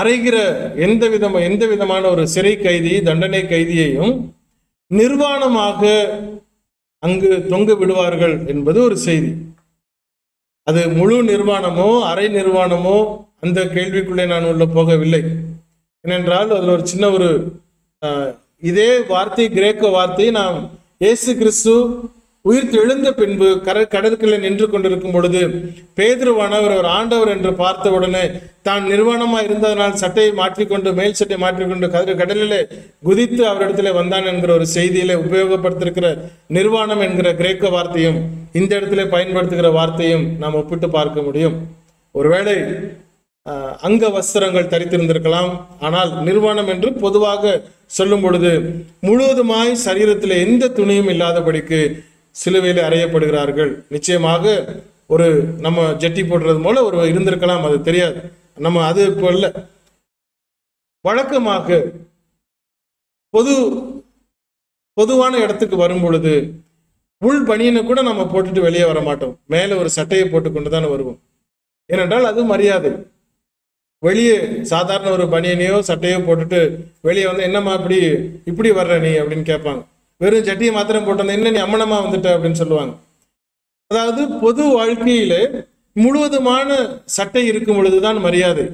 அறைகிற எந்த விதமான எந்த விதமான ஒரு சிறை கைதி தண்டனை கைதியையும் நிர்வாணமாக அங்கு தொங்க விடுவார்கள் என்பது ஒரு செய்தி। அது முழு நிர்வாணமோ அரை நிர்வாணமோ அந்த கேள்விக்குள்ளே நான் உள்ள போகவில்லை। ஏனென்றால் அதில் ஒரு சின்ன ஒரு இதே வார்த்தை கிரேக்க வார்த்தை நாம் இயேசு கிறிஸ்து உயிர் தெழுந்த பின்பு கர கடற்கரை நின்று கொண்டிருக்கும் பொழுது பேதுருவானவர் ஒரு ஆண்டவர் என்று பார்த்த உடனே தான் நிர்வாணமாக இருந்ததனால் சட்டையை மாற்றிக்கொண்டு மேல் சட்டை மாற்றிக்கொண்டு கதிர கடலிலே குதித்து அவரிடத்திலே வந்தான் என்கிற ஒரு செய்தியிலே உபயோகப்படுத்திருக்கிற நிர்வாணம் என்கிற கிரேக்க வார்த்தையும் இந்த இடத்துல பயன்படுத்துகிற வார்த்தையும் நாம் ஒப்பிட்டு பார்க்க முடியும்। ஒருவேளை அங்க வஸ்திரங்கள் தரித்திருந்திருக்கலாம், ஆனால் நிர்வாணம் என்று பொதுவாக சொல்லும் பொழுது முழுவதுமாய் சரீரத்தில் எந்த துணியும் இல்லாதபடிக்கு சிலுவையில் அறையப்படுகிறார்கள்। நிச்சயமாக ஒரு நம்ம ஜட்டி போடுறது போல ஒரு இருந்திருக்கலாம், அது தெரியாது, நம்ம அது இப்போ இல்லை। வழக்கமாக பொது பொதுவான இடத்துக்கு வரும் பொழுது உள் பணியினை கூட நம்ம போட்டுட்டு வெளியே வர மாட்டோம், மேலே ஒரு சட்டையை போட்டுக்கொண்டு தானே வருவோம்। ஏனென்றால் அது மரியாதை। வெளியே சாதாரண ஒரு பனியனையோ சட்டையோ போட்டுட்டு வெளியே வந்து என்னம்மா இப்படி இப்படி வர்ற நீ அப்படின்னு கேட்பாங்க। வெறும் சட்டியை மாத்திரம் போட்டிருந்த என்ன நீ அம்மனமா வந்துட்ட அப்படின்னு சொல்லுவாங்க। அதாவது பொது வாழ்க்கையிலே முழுவதுமான சட்டை இருக்கும் பொழுதுதான் மரியாதை।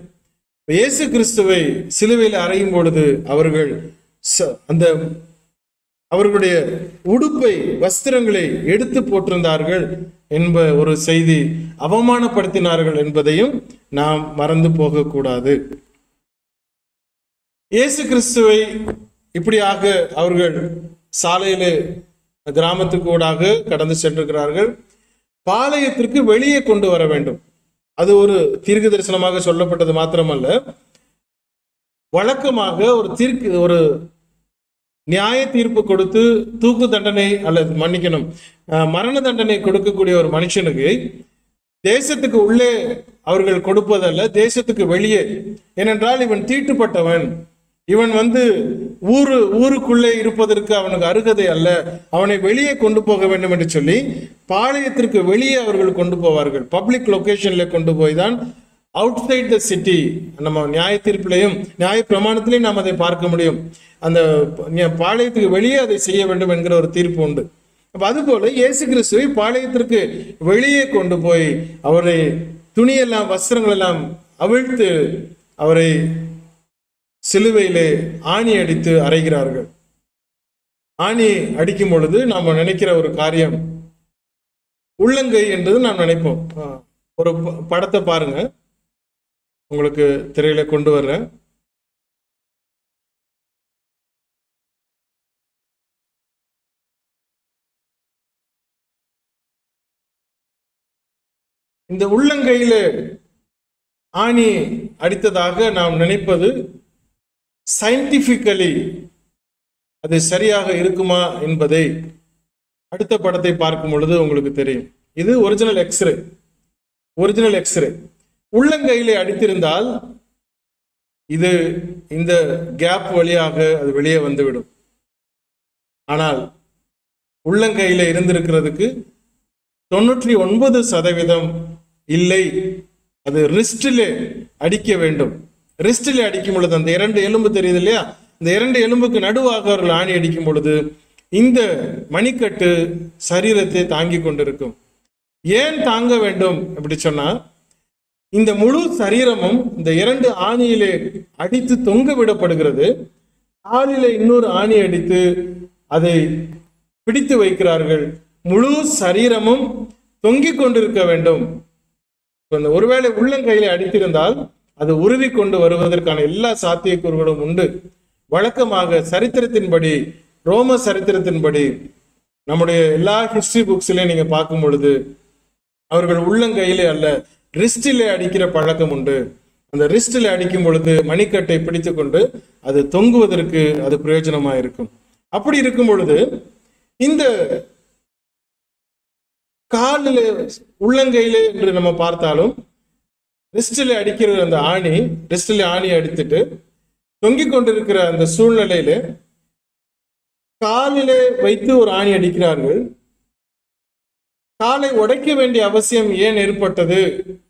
இயேசு கிறிஸ்துவை சிலுவையில் அறையும் பொழுது அவர்கள் அந்த அவர்களுடைய உடுப்பை வஸ்திரங்களை எடுத்து போட்டிருந்தார்கள் என்ப ஒரு செய்தி, அவமானப்படுத்தினார்கள் என்பதையும் நாம் மறந்து போகக்கூடாது। இயேசு கிறிஸ்துவை இப்படியாக அவர்கள் சாலையிலே கிராமத்துக்கு ஊடாக கடந்து சென்றிருக்கிறார்கள்। பாளையத்திற்கு வெளியே கொண்டு வர வேண்டும், அது ஒரு தீர்க்க தரிசனமாக சொல்லப்பட்டது மாத்திரமல்ல। வழக்கமாக ஒரு தீர்க்க ஒரு நியாய தீர்ப்பு கொடுத்து தூக்கு தண்டனை அல்லது மன்னிக்கணும் மரண தண்டனை கொடுக்கக்கூடிய ஒரு மனுஷனுக்கு தேசத்துக்கு உள்ளே அவர்கள் கொடுப்பதல்ல, தேசத்துக்கு வெளியே। ஏனென்றால் இவன் தீட்டுப்பட்டவன், இவன் வந்து ஊரு ஊருக்குள்ளே இருப்பதற்கு அவனுக்கு அருகதை அல்ல, அவனை வெளியே கொண்டு போக வேண்டும் என்று சொல்லி பாளையத்திற்கு வெளியே அவர்கள் கொண்டு போவார்கள்। பப்ளிக் லொக்கேஷன்ல கொண்டு போய் தான், அவுட்சைட் த சிட்டி, நம்ம நியாய தீர்ப்பிலையும் நியாய பிரமாணத்திலையும் நாம் அதை பார்க்க முடியும், அந்த பாளையத்துக்கு வெளியே அதை செய்ய வேண்டும் என்கிற ஒரு தீர்ப்பு உண்டு। அப்போ அதுபோல இயேசு கிறிஸ்துவை பாளையத்திற்கு வெளியே கொண்டு போய் அவரை துணியெல்லாம் வஸ்திரங்கள் எல்லாம் அவிழ்த்து அவரை சிலுவையிலே ஆணி அடித்து அறைகிறார்கள்। ஆணி அடிக்கும் பொழுது நாம் நினைக்கிற ஒரு காரியம் உள்ளங்கை என்றது நாம் நினைப்போம்। ஒரு படத்தை பாருங்க, உங்களுக்கு திரையில கொண்டு வர்றேன்। இந்த உள்ளங்கையில ஆணி அடித்ததாக நாம் நினைப்பது சயின்டிபிக்கலி அது சரியாக இருக்குமா என்பதை அடுத்த படத்தை பார்க்கும் பொழுது உங்களுக்கு தெரியும்। இது ஒரிஜினல் எக்ஸ்ரே, ஒரிஜினல் எக்ஸ்ரே உள்ளங்கையிலே அடித்திருந்தால் இது இந்த கேப் வழியாக அது வெளியே வந்துவிடும், ஆனால் உள்ளங்கையில இருந்திருக்கிறதுக்கு தொன்னூற்றி ஒன்பது சதவீதம் இல்லை, அது ரிஸ்டிலே அடிக்க வேண்டும்। ரிஸ்டிலே அடிக்கும் பொழுது அந்த இரண்டு எலும்பு தெரியுது இல்லையா, இந்த இரண்டு எலும்புக்கு நடுவாக அவர்கள் ஆணி அடிக்கும் பொழுது இந்த மணிக்கட்டு சரீரத்தை தாங்கி கொண்டிருக்கும்। ஏன் தாங்க வேண்டும் அப்படி சொன்னா, இந்த முழு சரீரமும் இந்த இரண்டு ஆணியிலே அடித்து தொங்க விடப்படுகிறது, ஆணிலே இன்னொரு ஆணி அடித்து அதை பிடித்து வைக்கிறார்கள்। முழு சரீரமும் தொங்கிக் கொண்டிருக்க வேண்டும்। ஒருவேளை உள்ளங்கையிலே அடித்திருந்தால் அது உருவி கொண்டு வருவதற்கான எல்லா சாத்தியக்கூறுகளும் உண்டு। வழக்கமாக சரித்திரத்தின்படி, ரோம சரித்திரத்தின்படி, நம்முடைய எல்லா ஹிஸ்டரி புக்ஸ்லையும் நீங்க பார்க்கும் பொழுது அவர்கள் உள்ளங்கையிலே அல்ல ரிஸ்டிலே அடிக்கிற பழக்கம் உண்டு. அந்த ரிஸ்டில் அடிக்கும் பொழுது மணிக்கட்டை பிடித்து கொண்டு அது தொங்குவதற்கு அது பிரயோஜனமாக இருக்கும். அப்படி இருக்கும் பொழுது இந்த காலிலே உள்ளங்கையிலே என்று நம்ம பார்த்தாலும் ரிஸ்டிலே அடிக்கிற அந்த ஆணி ரிஸ்டிலே ஆணி அடித்துட்டு தொங்கிக் கொண்டிருக்கிற அந்த சூழ்நிலையிலே காலிலே வைத்து ஒரு ஆணி அடிக்கிறார்கள். காலை உடைக்க வேண்டிய அவசியம் ஏன் ஏற்பட்டது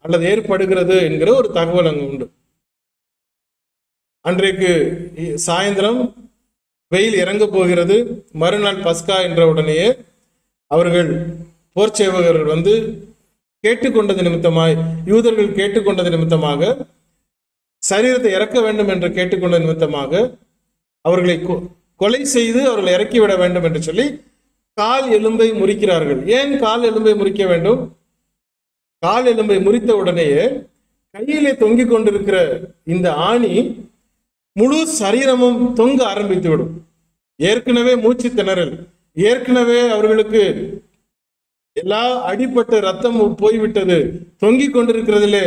அல்லது ஏற்படுகிறது என்கிற ஒரு தகவல் அங்கு உண்டு. அன்றைக்கு சாயந்தரம் வெயில் இறங்க போகிறது, மறுநாள் பஸ்கா என்ற உடனேயே அவர்கள் போர் சேவகர்கள் வந்து கேட்டுக்கொண்டது நிமித்தமாய் யூதர்கள் கேட்டுக்கொண்டது நிமித்தமாக சரீரத்தை இறக்க வேண்டும் என்று கேட்டுக்கொண்ட நிமித்தமாக அவர்களை கொலை செய்து அவர்களை இறக்கிவிட வேண்டும் என்று சொல்லி கால் எலும்பை முறிக்கிறார்கள். ஏன் கால் எலும்பை முறிக்க வேண்டும்? கால் எலும்பை முறித்த உடனேயே கையிலே தொங்கிக் கொண்டிருக்கிற இந்த ஆணி முழு சரீரமும் தொங்க ஆரம்பித்துவிடும். ஏற்கனவே மூச்சு திணறல், ஏற்கனவே அவர்களுக்கு எல்லா அடிப்பட்ட ரத்தம் போய்விட்டது, தொங்கிக் கொண்டிருக்கிறதிலே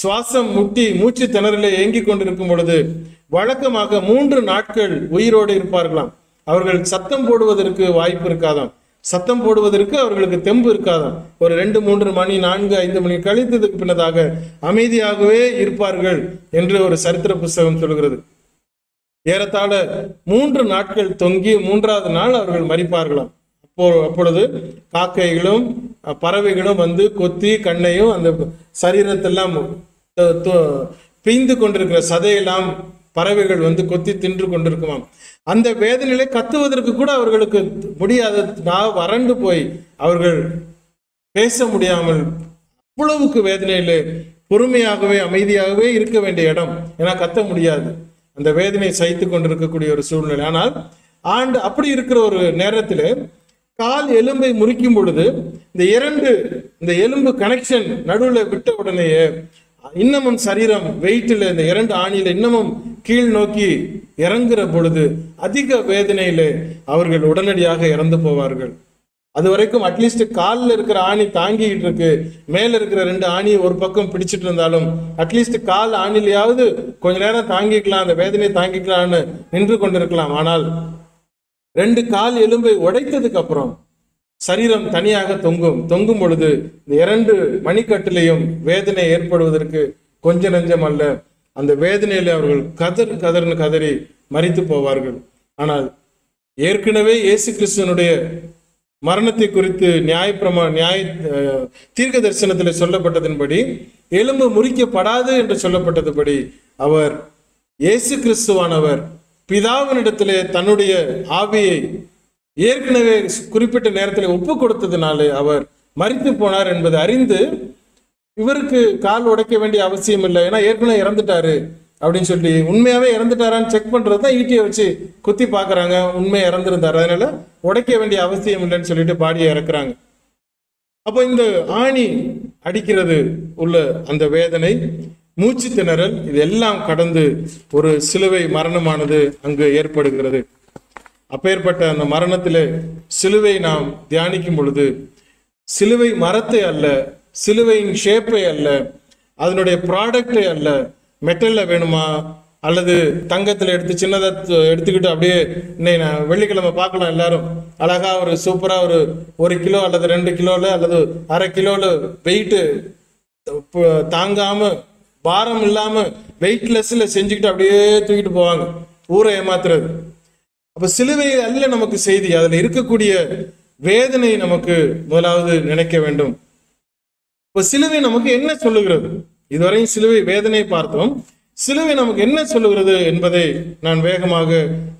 சுவாசம் முட்டி மூச்சு திணறிலே ஏங்கிக் கொண்டிருக்கும் பொழுது வழக்கமாக மூன்று நாட்கள் உயிரோடு இருப்பார்களாம். அவர்கள் சத்தம் போடுவதற்கு வாய்ப்பு இருக்காதாம், சத்தம் போடுவதற்கு அவர்களுக்கு தெம்பு இருக்காதாம். ஒரு ரெண்டு மூன்று மணி நான்கு ஐந்து மணி கழித்ததுக்கு பின்னதாக அமைதியாகவே இருப்பார்கள் என்று ஒரு சரித்திர புஸ்தகம் சொல்கிறது. ஏறத்தாழ மூன்று நாட்கள் தொங்கி மூன்றாவது நாள் அவர்கள் மரிப்பார்களாம். அப்போ அப்பொழுது காக்கைகளும் பறவைகளும் வந்து கொத்தி கண்ணையும் அந்த சரீரத்தெல்லாம் பிய்ந்து கொண்டிருக்கிற சதையெல்லாம் பறவைகள் வந்து கொத்தி தின்று கொண்டிருக்குமாம். அந்த வேதனையிலே கத்துவதற்கு கூட அவர்களுக்கு முடியாத நான் வறண்டு போய் அவர்கள் பேச முடியாமல் அவ்வளவுக்கு வேதனையிலே பொறுமையாகவே அமைதியாகவே இருக்க வேண்டிய இடம், ஏன்னா கத்த முடியாது, அந்த வேதனையை சகித்து கொண்டிருக்கக்கூடிய ஒரு சூழ்நிலை. ஆனால் ஆண்டு அப்படி இருக்கிற ஒரு நேரத்தில் கால் எலும்பை முறிக்கும் பொழுது இந்த இரண்டு இந்த எலும்பு கனெக்ஷன் நடுவில் விட்ட உடனேயே இன்னமும் சரீரம் வெயிட்டில் இந்த இரண்டு ஆணியில இன்னமும் கீழ் நோக்கி இறங்குற பொழுது அதிக வேதனையிலே அவர்கள் உடனடியாக இறந்து போவார்கள். அது வரைக்கும் அட்லீஸ்ட் காலில் இருக்கிற ஆணி தாங்கிக்கிட்டு இருக்கு, மேல இருக்கிற ரெண்டு ஆணியை ஒரு பக்கம் பிடிச்சிட்டு இருந்தாலும் அட்லீஸ்ட் கால் ஆணிலையாவது கொஞ்ச நேரம் தாங்கிக்கலாம், அந்த வேதனையை தாங்கிக்கலாம்னு நின்று கொண்டிருக்கலாம். ஆனால் ரெண்டு கால் எலும்பை உடைத்ததுக்கு அப்புறம் சரீரம் தனியாக தொங்கும் தொங்கும் பொழுது இந்த இரண்டு மணிக்கட்டிலையும் வேதனை ஏற்படுவதற்கு கொஞ்ச நெஞ்சம் அல்ல. அந்த வேதனையில அவர்கள் கதர் கதர்னு கதறி மறித்து போவார்கள். ஆனால் ஏற்கனவே இயேசு கிறிஸ்துவனுடைய மரணத்தை குறித்து நியாயப்பிரமா நியாய தீர்க்க தரிசனத்தில் சொல்லப்பட்டதன்படி எலும்பு முறிக்கப்படாது என்று சொல்லப்பட்டதுபடி அவர் இயேசு கிறிஸ்துவானவர் பிதாவினிடத்திலே தன்னுடைய ஆவியை ஏற்கனவே குறிப்பிட்ட நேரத்தில் ஒப்பு கொடுத்ததினாலே அவர் மறித்து போனார் என்பதை அறிந்து இவருக்கு கால் உடைக்க வேண்டிய அவசியம் இல்லை, ஏன்னா ஏற்கனவே இறந்துட்டாரு அப்படின்னு சொல்லி உண்மையாவே இறந்துட்டாரான்னு செக் பண்றது தான் ஈட்டியை வச்சு குத்தி பார்க்கறாங்க. உண்மையை இறந்துருந்தார், அதனால உடைக்க வேண்டிய அவசியம் இல்லைன்னு சொல்லிட்டு பாடியை இறக்குறாங்க. அப்போ இந்த ஆணி அடிக்கிறது உள்ள அந்த வேதனை, மூச்சு திணறல், இதெல்லாம் கடந்து ஒரு சிலுவை மரணமானது அங்கு ஏற்படுகிறது. அப்பேற்பட்ட அந்த மரணத்திலே சிலுவை நாம் தியானிக்கும் பொழுது சிலுவை மரத்தை அல்ல, சிலுவையின் ஷேப்பை அல்ல, அதனுடைய ப்ராடக்டை அல்ல, மெட்டலில் வேணுமா அல்லது தங்கத்தில் எடுத்து சின்னதாக எடுத்துக்கிட்டு அப்படியே இன்னைக்கு நான் வெள்ளிக்கிழமை பார்க்கலாம், எல்லாரும் அழகாக ஒரு சூப்பராக ஒரு ஒரு கிலோ அல்லது ரெண்டு கிலோவில் அல்லது அரை கிலோவில் வெயிட்டு தாங்காமல் பாரம் இல்லாமல் வெயிட்லெஸ்ஸில் செஞ்சுக்கிட்டு அப்படியே தூக்கிட்டு போவாங்க, ஊரை ஏமாத்துறது. அப்போ சிலுவையில் அல்ல நமக்கு செய்தி, அதில் இருக்கக்கூடிய வேதனையை நமக்கு முதலாவது நினைக்க வேண்டும். இப்போ சிலுவை நமக்கு என்ன சொல்லுகிறது? இதுவரையும் சிலுவை வேதனையை பார்த்தோம், சிலுவை நமக்கு என்ன சொல்லுகிறது என்பதை நான் வேகமாக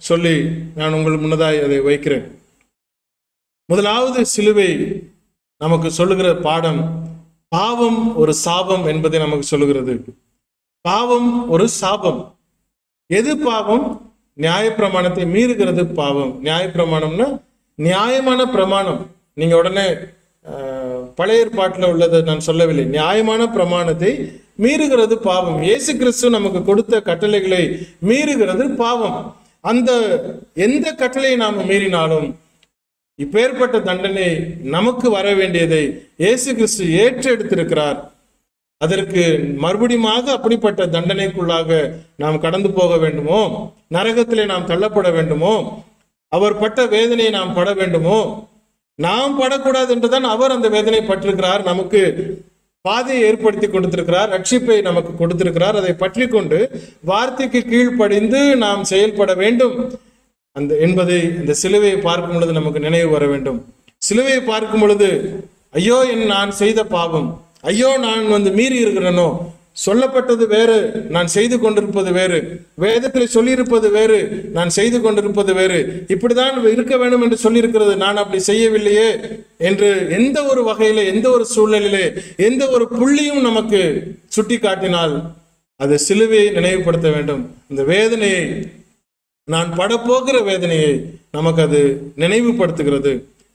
சொல்லி நான் உங்கள் முன்னதாய் அதை வைக்கிறேன். முதலாவது சிலுவை நமக்கு சொல்லுகிற பாடம், பாவம் ஒரு சாபம் என்பதை நமக்கு சொல்லுகிறது. பாவம் ஒரு சாபம். எது பாவம்? நியாயப்பிரமாணத்தை மீறுகிறது பாவம். நியாயப்பிரமாணம்னா நியாயமான பிரமாணம், நீங்க உடனே பழைய ஏற்பாட்டில் உள்ளதை நான் சொல்லவில்லை, நியாயமான பிரமாணத்தை மீறுகிறது பாவம். இயேசு கிறிஸ்து நமக்கு கொடுத்த கட்டளைகளை மீறுகிறது பாவம். அந்த எந்த கட்டளையை நாம் மீறினாலும் இப்பேற்பட்ட தண்டனை நமக்கு வர வேண்டியதை இயேசு கிறிஸ்து ஏற்றெடுத்திருக்கிறார். அதற்கு மறுபடியும் அப்படிப்பட்ட தண்டனைக்குள்ளாக நாம் கடந்து போக வேண்டுமோ? நரகத்திலே நாம் தள்ளப்பட வேண்டுமோ? அவர் பட்ட வேதனையை நாம் பட வேண்டுமோ? நாம் படக்கூடாது என்றுதான் அவர் அந்த வேதனை பட்டிருக்கிறார். நமக்கு பாதையை ஏற்படுத்தி கொடுத்திருக்கிறார், ரட்சிப்பை நமக்கு கொடுத்திருக்கிறார். அதை பற்றி கொண்டு வார்த்தைக்கு கீழ்ப்படிந்து நாம் செயல்பட வேண்டும் அந்த என்பதை இந்த சிலுவையை பார்க்கும் பொழுது நமக்கு நினைவு வர வேண்டும். சிலுவையை பார்க்கும் பொழுது ஐயோ என் நான் செய்த பாவம், ஐயோ நான் வந்து மீறி இருக்கிறேனோ, சொல்லப்பட்டது வேறு, நான் செய்து கொண்டிருப்பது வேறு, வேதத்தில் சொல்லியிருப்பது வேறு, நான் செய்து கொண்டிருப்பது வேறு, இப்படிதான் இருக்க வேண்டும் என்று சொல்லியிருக்கிறது, நான் அப்படி செய்யவில்லையே என்று எந்த ஒரு வகையிலே எந்த ஒரு சூழ்நிலையிலே எந்த ஒரு புள்ளியும் நமக்கு சுட்டி காட்டினால் அது சிலுவையை நினைவுபடுத்த வேண்டும். இந்த வேதனையை, நான் படப்போகிற வேதனையை நமக்கு அது நினைவுபடுத்துகிறது.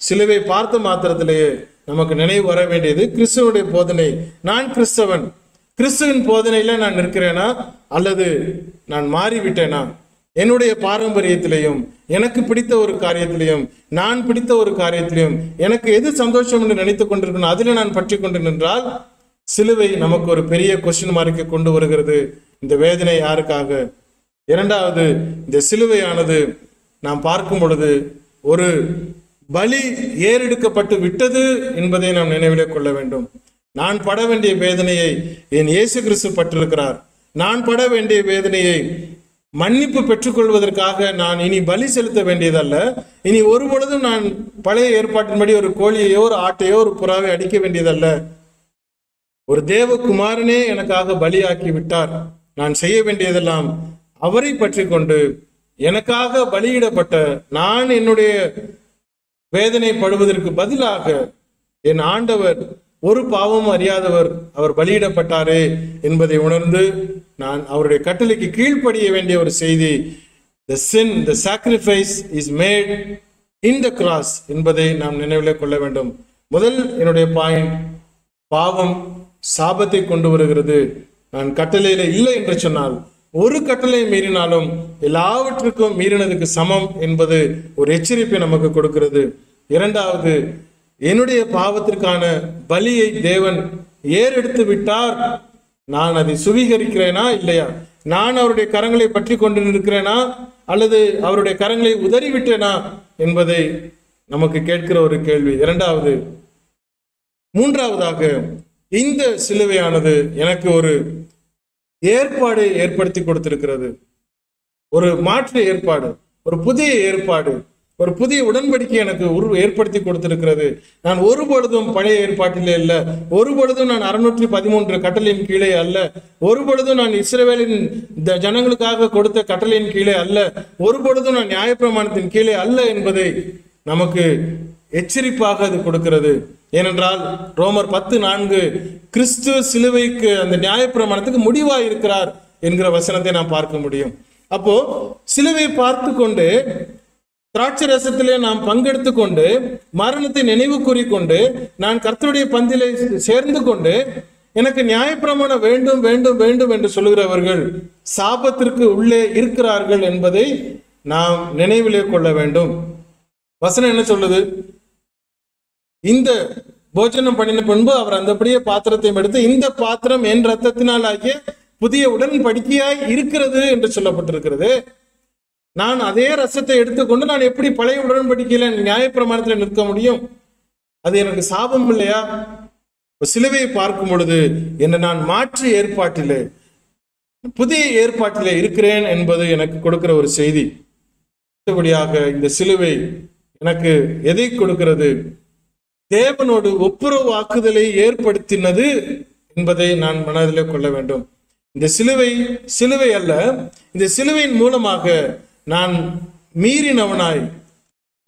சிலுவை பார்த்த மாத்திரத்திலேயே நமக்கு நினைவு வர வேண்டியது கிறிஸ்துவனுடைய போதனை. நான் கிறிஸ்தவன், கிறிஸ்துவின் போதனையில நான் இருக்கிறேனா அல்லது நான் மாறிவிட்டேனா? என்னுடைய பாரம்பரியத்திலையும் எனக்கு பிடித்த ஒரு காரியத்திலையும் நான் பிடித்த ஒரு காரியத்திலையும் எனக்கு எது சந்தோஷம் என்று நினைத்து கொண்டிருக்கணும் அதுல நான் பற்றி கொண்டு நின்றால் சிலுவை நமக்கு ஒரு பெரிய கொஸ்டின் மார்க்கை கொண்டு வருகிறது. இந்த வேதனை யாருக்காக? இரண்டாவது, இந்த சிலுவையானது நாம் பார்க்கும் பொழுது ஒரு பலி ஏறெடுக்கப்பட்டு விட்டது என்பதை நாம் நினைவிலே கொள்ள வேண்டும். நான் பட வேண்டிய வேதனையை என் இயேசு கிறிஸ்து பட்டிருக்கிறார். நான் பட வேண்டிய வேதனையை மன்னிப்பு பெற்றுக்கொள்வதற்காக நான் இனி பலி செலுத்த வேண்டியதல்ல. இனி ஒரு பொழுதும் நான் பழைய ஏற்பாட்டின்படி ஒரு கோழியையோ ஒரு ஆட்டையோ ஒரு புறாவை அடிக்க வேண்டியதல்ல. ஒரு தேவகுமாரனே எனக்காக பலியாக்கி விட்டார். நான் செய்ய வேண்டியதெல்லாம் அவரை பற்றி கொண்டு எனக்காக பலியிடப்பட்ட நான் என்னுடைய வேதனை படுவதற்கு பதிலாக என் ஆண்டவர் ஒரு பாவம் அறியாதவர், அவர் பலியிடப்பட்டாரே என்பதை உணர்ந்து நான் அவருடைய கட்டளைக்கு கீழ்ப்படிய வேண்டிய ஒரு செய்தி, the sin, the sacrifice is made in the cross என்பதை நாம் நினைவிலே கொள்ள வேண்டும். முதல் என்னுடைய பாயிண்ட், பாவம் சாபத்தை கொண்டு வருகிறது. நான் கட்டளையில இல்லை என்று சொன்னால் ஒரு கட்டளை மீறினாலும் எல்லாவற்றுக்கும் மீறினதுக்கு சமம் என்பது ஒரு எச்சரிப்பை நமக்கு கொடுக்கிறது. இரண்டாவது, என்னுடைய பாவத்திற்கான பலியை தேவன் ஏறெடுத்து விட்டார். நான் அதை சுவீகரிக்கிறேனா இல்லையா? நான் அவருடைய கரங்களை பற்றி கொண்டு நிற்கிறேனா அல்லது அவருடைய கரங்களை உதறிவிட்டேனா என்பதை நமக்கு கேட்கிற ஒரு கேள்வி. இரண்டாவது, மூன்றாவதாக, இந்த சிலுவையானது எனக்கு ஒரு ஏற்பாடு ஏற்படுத்தி கொடுத்திருக்கிறது. ஒரு மாற்று ஏற்பாடு, ஒரு புதிய ஏற்பாடு, ஒரு புதிய உடன்படிக்கை எனக்கு உரு ஏற்படுத்தி கொடுத்திருக்கிறது. நான் ஒரு பொழுதும் பழைய ஏற்பாட்டிலே அல்ல, ஒரு பொழுதும் நான் அறுநூற்றி பதிமூன்று கட்டளையின் கீழே அல்ல, ஒரு பொழுதும் நான் இஸ்ரவேலின் ஜனங்களுக்காக கொடுத்த கட்டளையின் கீழே அல்ல, ஒரு பொழுதும் நான் நியாயப்பிரமாணத்தின் கீழே அல்ல என்பதை நமக்கு எச்சரிப்பாக அது கொடுக்கிறது. ஏனென்றால் ரோமர் பத்து நான்கு கிறிஸ்து சிலுவைக்கு அந்த நியாயப்பிரமாணத்துக்கு முடிவாயிருக்கிறார் என்கிற வசனத்தை நாம் பார்க்க முடியும். அப்போ சிலுவை பார்த்து கொண்டு திராட்சை ரசத்திலே நாம் பங்கெடுத்து கொண்டு மரணத்தை நினைவு கூறி கொண்டு நான் கர்த்தருடைய பந்திலே சேர்ந்து கொண்டு எனக்கு நியாயப்பிரமாணம் வேண்டும் வேண்டும் வேண்டும் என்று சொல்லுகிறவர்கள் சாபத்திற்கு உள்ளே இருக்கிறார்கள் என்பதை நாம் நினைவிலே கொள்ள வேண்டும். வசனம் என்ன சொல்லுது? இந்த போஜனம் பண்ணின பின்பு அவர் அந்தபடியே பாத்திரத்தை எடுத்து, இந்த பாத்திரம் என் ரத்தத்தினால் ஆகிய புதிய உடன்படிக்கையாய் இருக்கிறது என்று சொல்லப்பட்டிருக்கிறது. நான் அதே ரசத்தை எடுத்துக்கொண்டு நான் எப்படி பழைய உடன்படிக்கையில நியாயப்பிரமாணத்தில் நிற்க முடியும்? அது எனக்கு சாபம் இல்லையா? சிலுவையை பார்க்கும் பொழுது என்னை நான் மாற்று ஏற்பாட்டிலே புதிய ஏற்பாட்டிலே இருக்கிறேன் என்பது எனக்கு கொடுக்கிற ஒரு செய்தி. மற்றபடியாக இந்த சிலுவை எனக்கு எதை கொடுக்கிறது? தேவனோடு ஒப்புரவாக்குதலை ஏற்படுத்தினது என்பதை நான் மனதிலே கொள்ள வேண்டும். இந்த சிலுவை சிலுவை அல்ல, இந்த சிலுவையின் மூலமாக நான் மீறினவனாய்,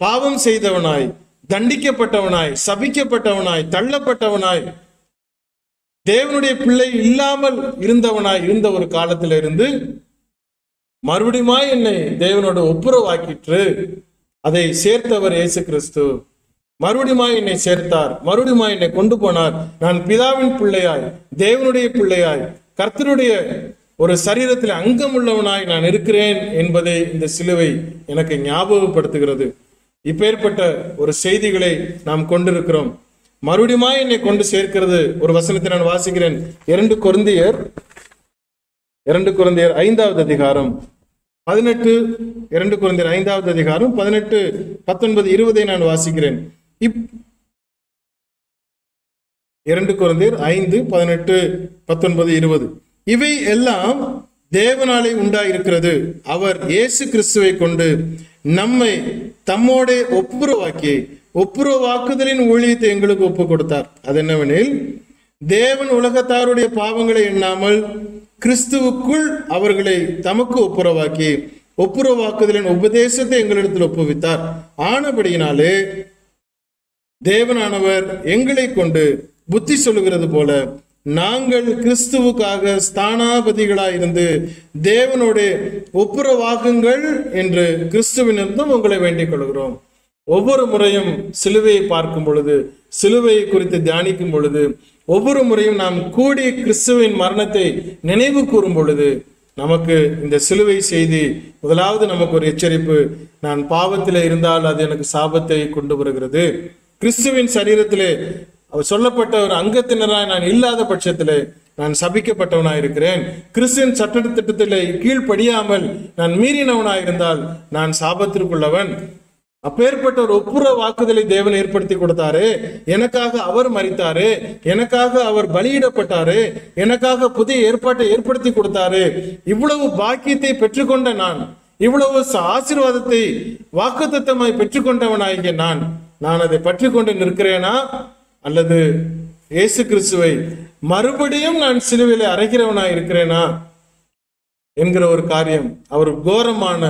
பாவம் செய்தவனாய், தண்டிக்கப்பட்டவனாய், சபிக்கப்பட்டவனாய், தள்ளப்பட்டவனாய், தேவனுடைய பிள்ளை இல்லாமல் இருந்தவனாய் இருந்த ஒரு காலத்திலிருந்து மறுபடியும் என்னை தேவனோடு ஒப்புரவாக்கிற்று. அதை சேர்த்தவர் இயேசு கிறிஸ்து. மறுபடியும் என்னை சேர்த்தார், மறுபடியும் என்னை கொண்டு போனார். நான் பிதாவின் பிள்ளையாய், தேவனுடைய பிள்ளையாய், கர்த்தருடைய ஒரு சரீரத்தில் அங்கம் உள்ளவனாய் நான் இருக்கிறேன் என்பதை இந்த சிலுவை எனக்கு ஞாபகப்படுத்துகிறது. இப்பேற்பட்ட ஒரு செய்திகளை நாம் கொண்டிருக்கிறோம். மறுபடியுமாய் என்னை கொண்டு சேர்க்கிறது ஒரு வசனத்தை நான் வாசிக்கிறேன். இரண்டு கொரிந்தியர் இரண்டு கொரிந்தியர் ஐந்தாவது அதிகாரம் பதினெட்டு இரண்டு கொரிந்தியர் ஐந்தாவது அதிகாரம் பதினெட்டு பத்தொன்பது இருபதை நான் வாசிக்கிறேன். இப் இரண்டு கொரிந்தியர் ஐந்து பதினெட்டு பத்தொன்பது இருபது இவை எல்லாம் தேவனாலே உண்டாயிருக்கிறது. அவர் இயேசு கிறிஸ்துவை கொண்டு நம்மை தம்மோட ஒப்புரவாக்கி ஒப்புரவாக்குதலின் ஊழியத்தை எங்களுக்கு ஒப்பு கொடுத்தார். அது என்னவெனில், தேவன் உலகத்தாருடைய பாவங்களை எண்ணாமல் கிறிஸ்துவுக்குள் அவர்களை தமக்கு ஒப்புரவாக்கி ஒப்புரவாக்குதலின் உபதேசத்தை எங்களிடத்தில் ஒப்புவித்தார். ஆனபடியினாலே தேவனானவர் எங்களை கொண்டு புத்தி சொல்லுகிறது போல நாங்கள் கிறிஸ்துவுக்காக ஸ்தானாபதிகளாயிருந்து தேவனோட ஒப்புரவாகுங்கள் என்று கிறிஸ்துவினிடமும் உங்களை வேண்டிக் கொள்கிறோம். ஒவ்வொரு முறையும் சிலுவையை பார்க்கும் பொழுது, சிலுவையை குறித்து தியானிக்கும் பொழுது, ஒவ்வொரு முறையும் நாம் கூடி கிறிஸ்துவின் மரணத்தை நினைவு கூறும் பொழுது நமக்கு இந்த சிலுவை செய்தி முதலாவது நமக்கு ஒரு எச்சரிப்பு. நான் பாவத்தில் இருந்தால் அது எனக்கு சாபத்தை கொண்டு வருகிறது. கிறிஸ்துவின் சரீரத்திலே அவர் சொல்லப்பட்ட ஒரு அங்கத்தினராய் நான் இல்லாத பட்சத்திலே நான் சபிக்கப்பட்டவனாய் இருக்கிறேன். கிறிஸ்துவின் சட்ட திட்டத்திலே கீழ்ப்படியாமல் நான் மீறினவனாயிருந்தால் நான் சாபத்திற்குள்ளவன். அப்பேற்பட்ட ஒரு ஒப்புற வாக்குதலை தேவன் ஏற்படுத்தி கொடுத்தாரு. எனக்காக அவர் மரித்தாரு, எனக்காக அவர் பலியிடப்பட்டாரு, எனக்காக புதிய ஏற்பாட்டை ஏற்படுத்தி கொடுத்தாரு. இவ்வளவு பாக்கியத்தை பெற்றுக்கொண்ட நான், இவ்வளவு ஆசீர்வாதத்தை வாக்குத்தத்தமாய் பெற்றுக்கொண்டவனாகிய நான் நான் அதை பற்றி கொண்டு நிற்கிறேனா, அல்லது இயேசு கிறிஸ்துவை மறுபடியும் நான் சிலுவையிலே அறைகிறவனாய் இருக்கிறேனா என்கிற ஒரு காரியம். அவர் கோரமான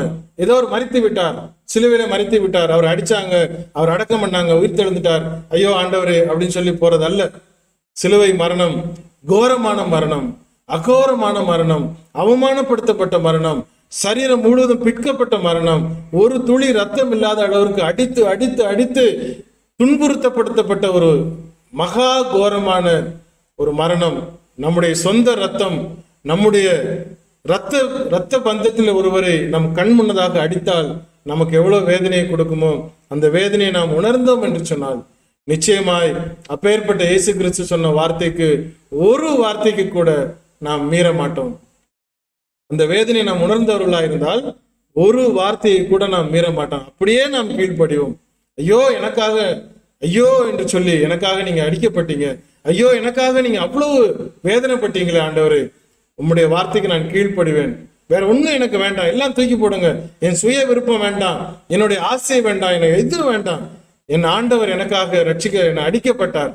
ஏதோ ஒரு மறித்து விட்டார், சிலுவையிலே மறித்து விட்டார், அவர் அடிச்சாங்க, அவர் அடக்கம் பண்ணாங்க, உயிர் தெழுந்துட்டார், ஐயோ ஆண்டவரே அப்படின்னு சொல்லி போறது அல்ல. சிலுவை மரணம் கோரமான மரணம், அகோரமான மரணம், அவமானப்படுத்தப்பட்ட மரணம், சரீரம் முழுவதும் பிட்கப்பட்ட மரணம், ஒரு துளி ரத்தம் இல்லாத அளவிற்கு அடித்து அடித்து அடித்து துன்புறுத்தப்படுத்தப்பட்ட ஒரு மகா கோரமான ஒரு மரணம். நம்முடைய சொந்த ரத்தம், நம்முடைய இரத்த இரத்த பந்தத்தில் ஒருவரை நம் கண் முன்னதாக அடித்தால் நமக்கு எவ்வளவு வேதனையை கொடுக்குமோ அந்த வேதனையை நாம் உணர்ந்தோம் என்று சொன்னால் நிச்சயமாய் அப்பேற்பட்ட இயேசு கிறிஸ்து சொன்ன வார்த்தைக்கு ஒரு வார்த்தைக்கு கூட நாம் மீற மாட்டோம். அந்த வேதனை நாம் உணர்ந்தவர்களாக இருந்தால் ஒரு வார்த்தையை கூட நாம் மீற மாட்டோம். அப்படியே நாம் கீழ்ப்படிவோம். ஐயோ எனக்காக, ஐயோ என்று சொல்லி எனக்காக நீங்க அடிக்கப்பட்டீங்க, ஐயோ எனக்காக நீங்க அவ்வளவு வேதனைப்பட்டீங்களே ஆண்டவரே, உம்முடைய வார்த்தைக்கு நான் கீழ்ப்படுவேன், வேற ஒன்றும் எனக்கு வேண்டாம், எல்லாம் தூக்கி போடுங்க, என் சுய விருப்பம் வேண்டாம், என்னுடைய ஆசை வேண்டாம், என்னை எது வேண்டாம், என் ஆண்டவர் எனக்காக ரட்சிக்க என்னை அடிக்கப்பட்டார்,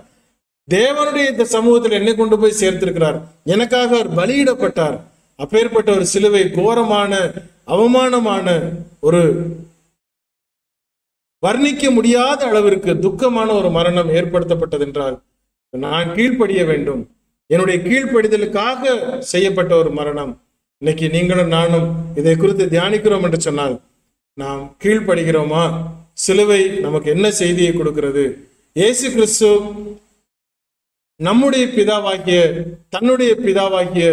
தேவனுடைய இந்த சமூகத்தில் என்னை கொண்டு போய் சேர்த்திருக்கிறார், எனக்காக அவர் பலியிடப்பட்டார். அப்பேற்பட்ட ஒரு சிலுவை கோரமான அவமானமான ஒரு வர்ணிக்க முடியாத அளவிற்கு துக்கமான ஒரு மரணம் ஏற்படுத்தப்பட்டது என்றால் நான் கீழ்ப்படிய வேண்டும். என்னுடைய கீழ்ப்படிதலுக்காக செய்யப்பட்ட ஒரு மரணம். இன்னைக்கு நீங்களும் நானும் இதை குறித்து தியானிக்கிறோம் என்று சொன்னால் நாம் கீழ்ப்படுகிறோமா? சிலுவை நமக்கு என்ன செய்தியை கொடுக்கிறது? இயேசு கிறிஸ்து நம்முடைய பிதாவாகிய தன்னுடைய பிதாவாகிய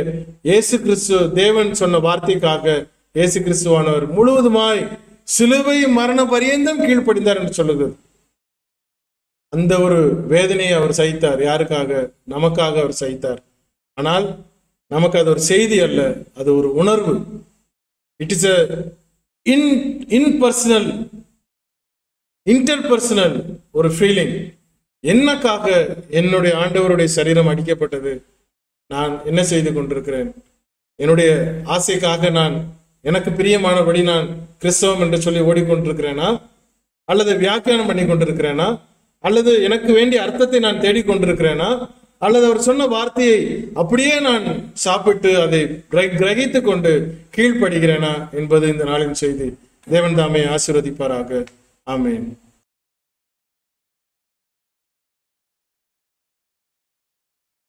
இயேசு கிறிஸ்து தேவன் சொன்ன வார்த்தைக்காக இயேசு கிறிஸ்துவானவர் முழுவதுமாய் சிலுவை மரண பரியந்தம் கீழ்ப்படிந்தார் என்று சொல்லுகிறது. அந்த ஒரு வேதனையை அவர் சகித்தார். யாருக்காக? நமக்காக அவர் சகித்தார். ஆனால் நமக்கு அது ஒரு செய்தி அல்ல, அது ஒரு உணர்வு. It is a in impersonal interpersonal ஒரு ஃபீலிங். என்னக்காக என்னுடைய ஆண்டவருடைய சரீரம் அடிக்கப்பட்டது? நான் என்ன செய்து கொண்டிருக்கிறேன்? என்னுடைய ஆசைக்காக நான், எனக்கு பிரியமானபடி நான் கிறிஸ்தவம் என்று சொல்லி ஓடிக்கொண்டிருக்கிறேனா, அல்லது வியாக்கியானம் பண்ணி கொண்டிருக்கிறேனா, அல்லது எனக்கு வேண்டிய அர்த்தத்தை நான் தேடிக்கொண்டிருக்கிறேனா, அல்லது அவர் சொன்ன வார்த்தையை அப்படியே நான் சாப்பிட்டு அதை கிரகித்து கொண்டு கீழ்ப்படுகிறேனா என்பது இந்த நாளின் செய்தி. தேவன் தாமே ஆசீர்வதிப்பாராக. ஆமேன்.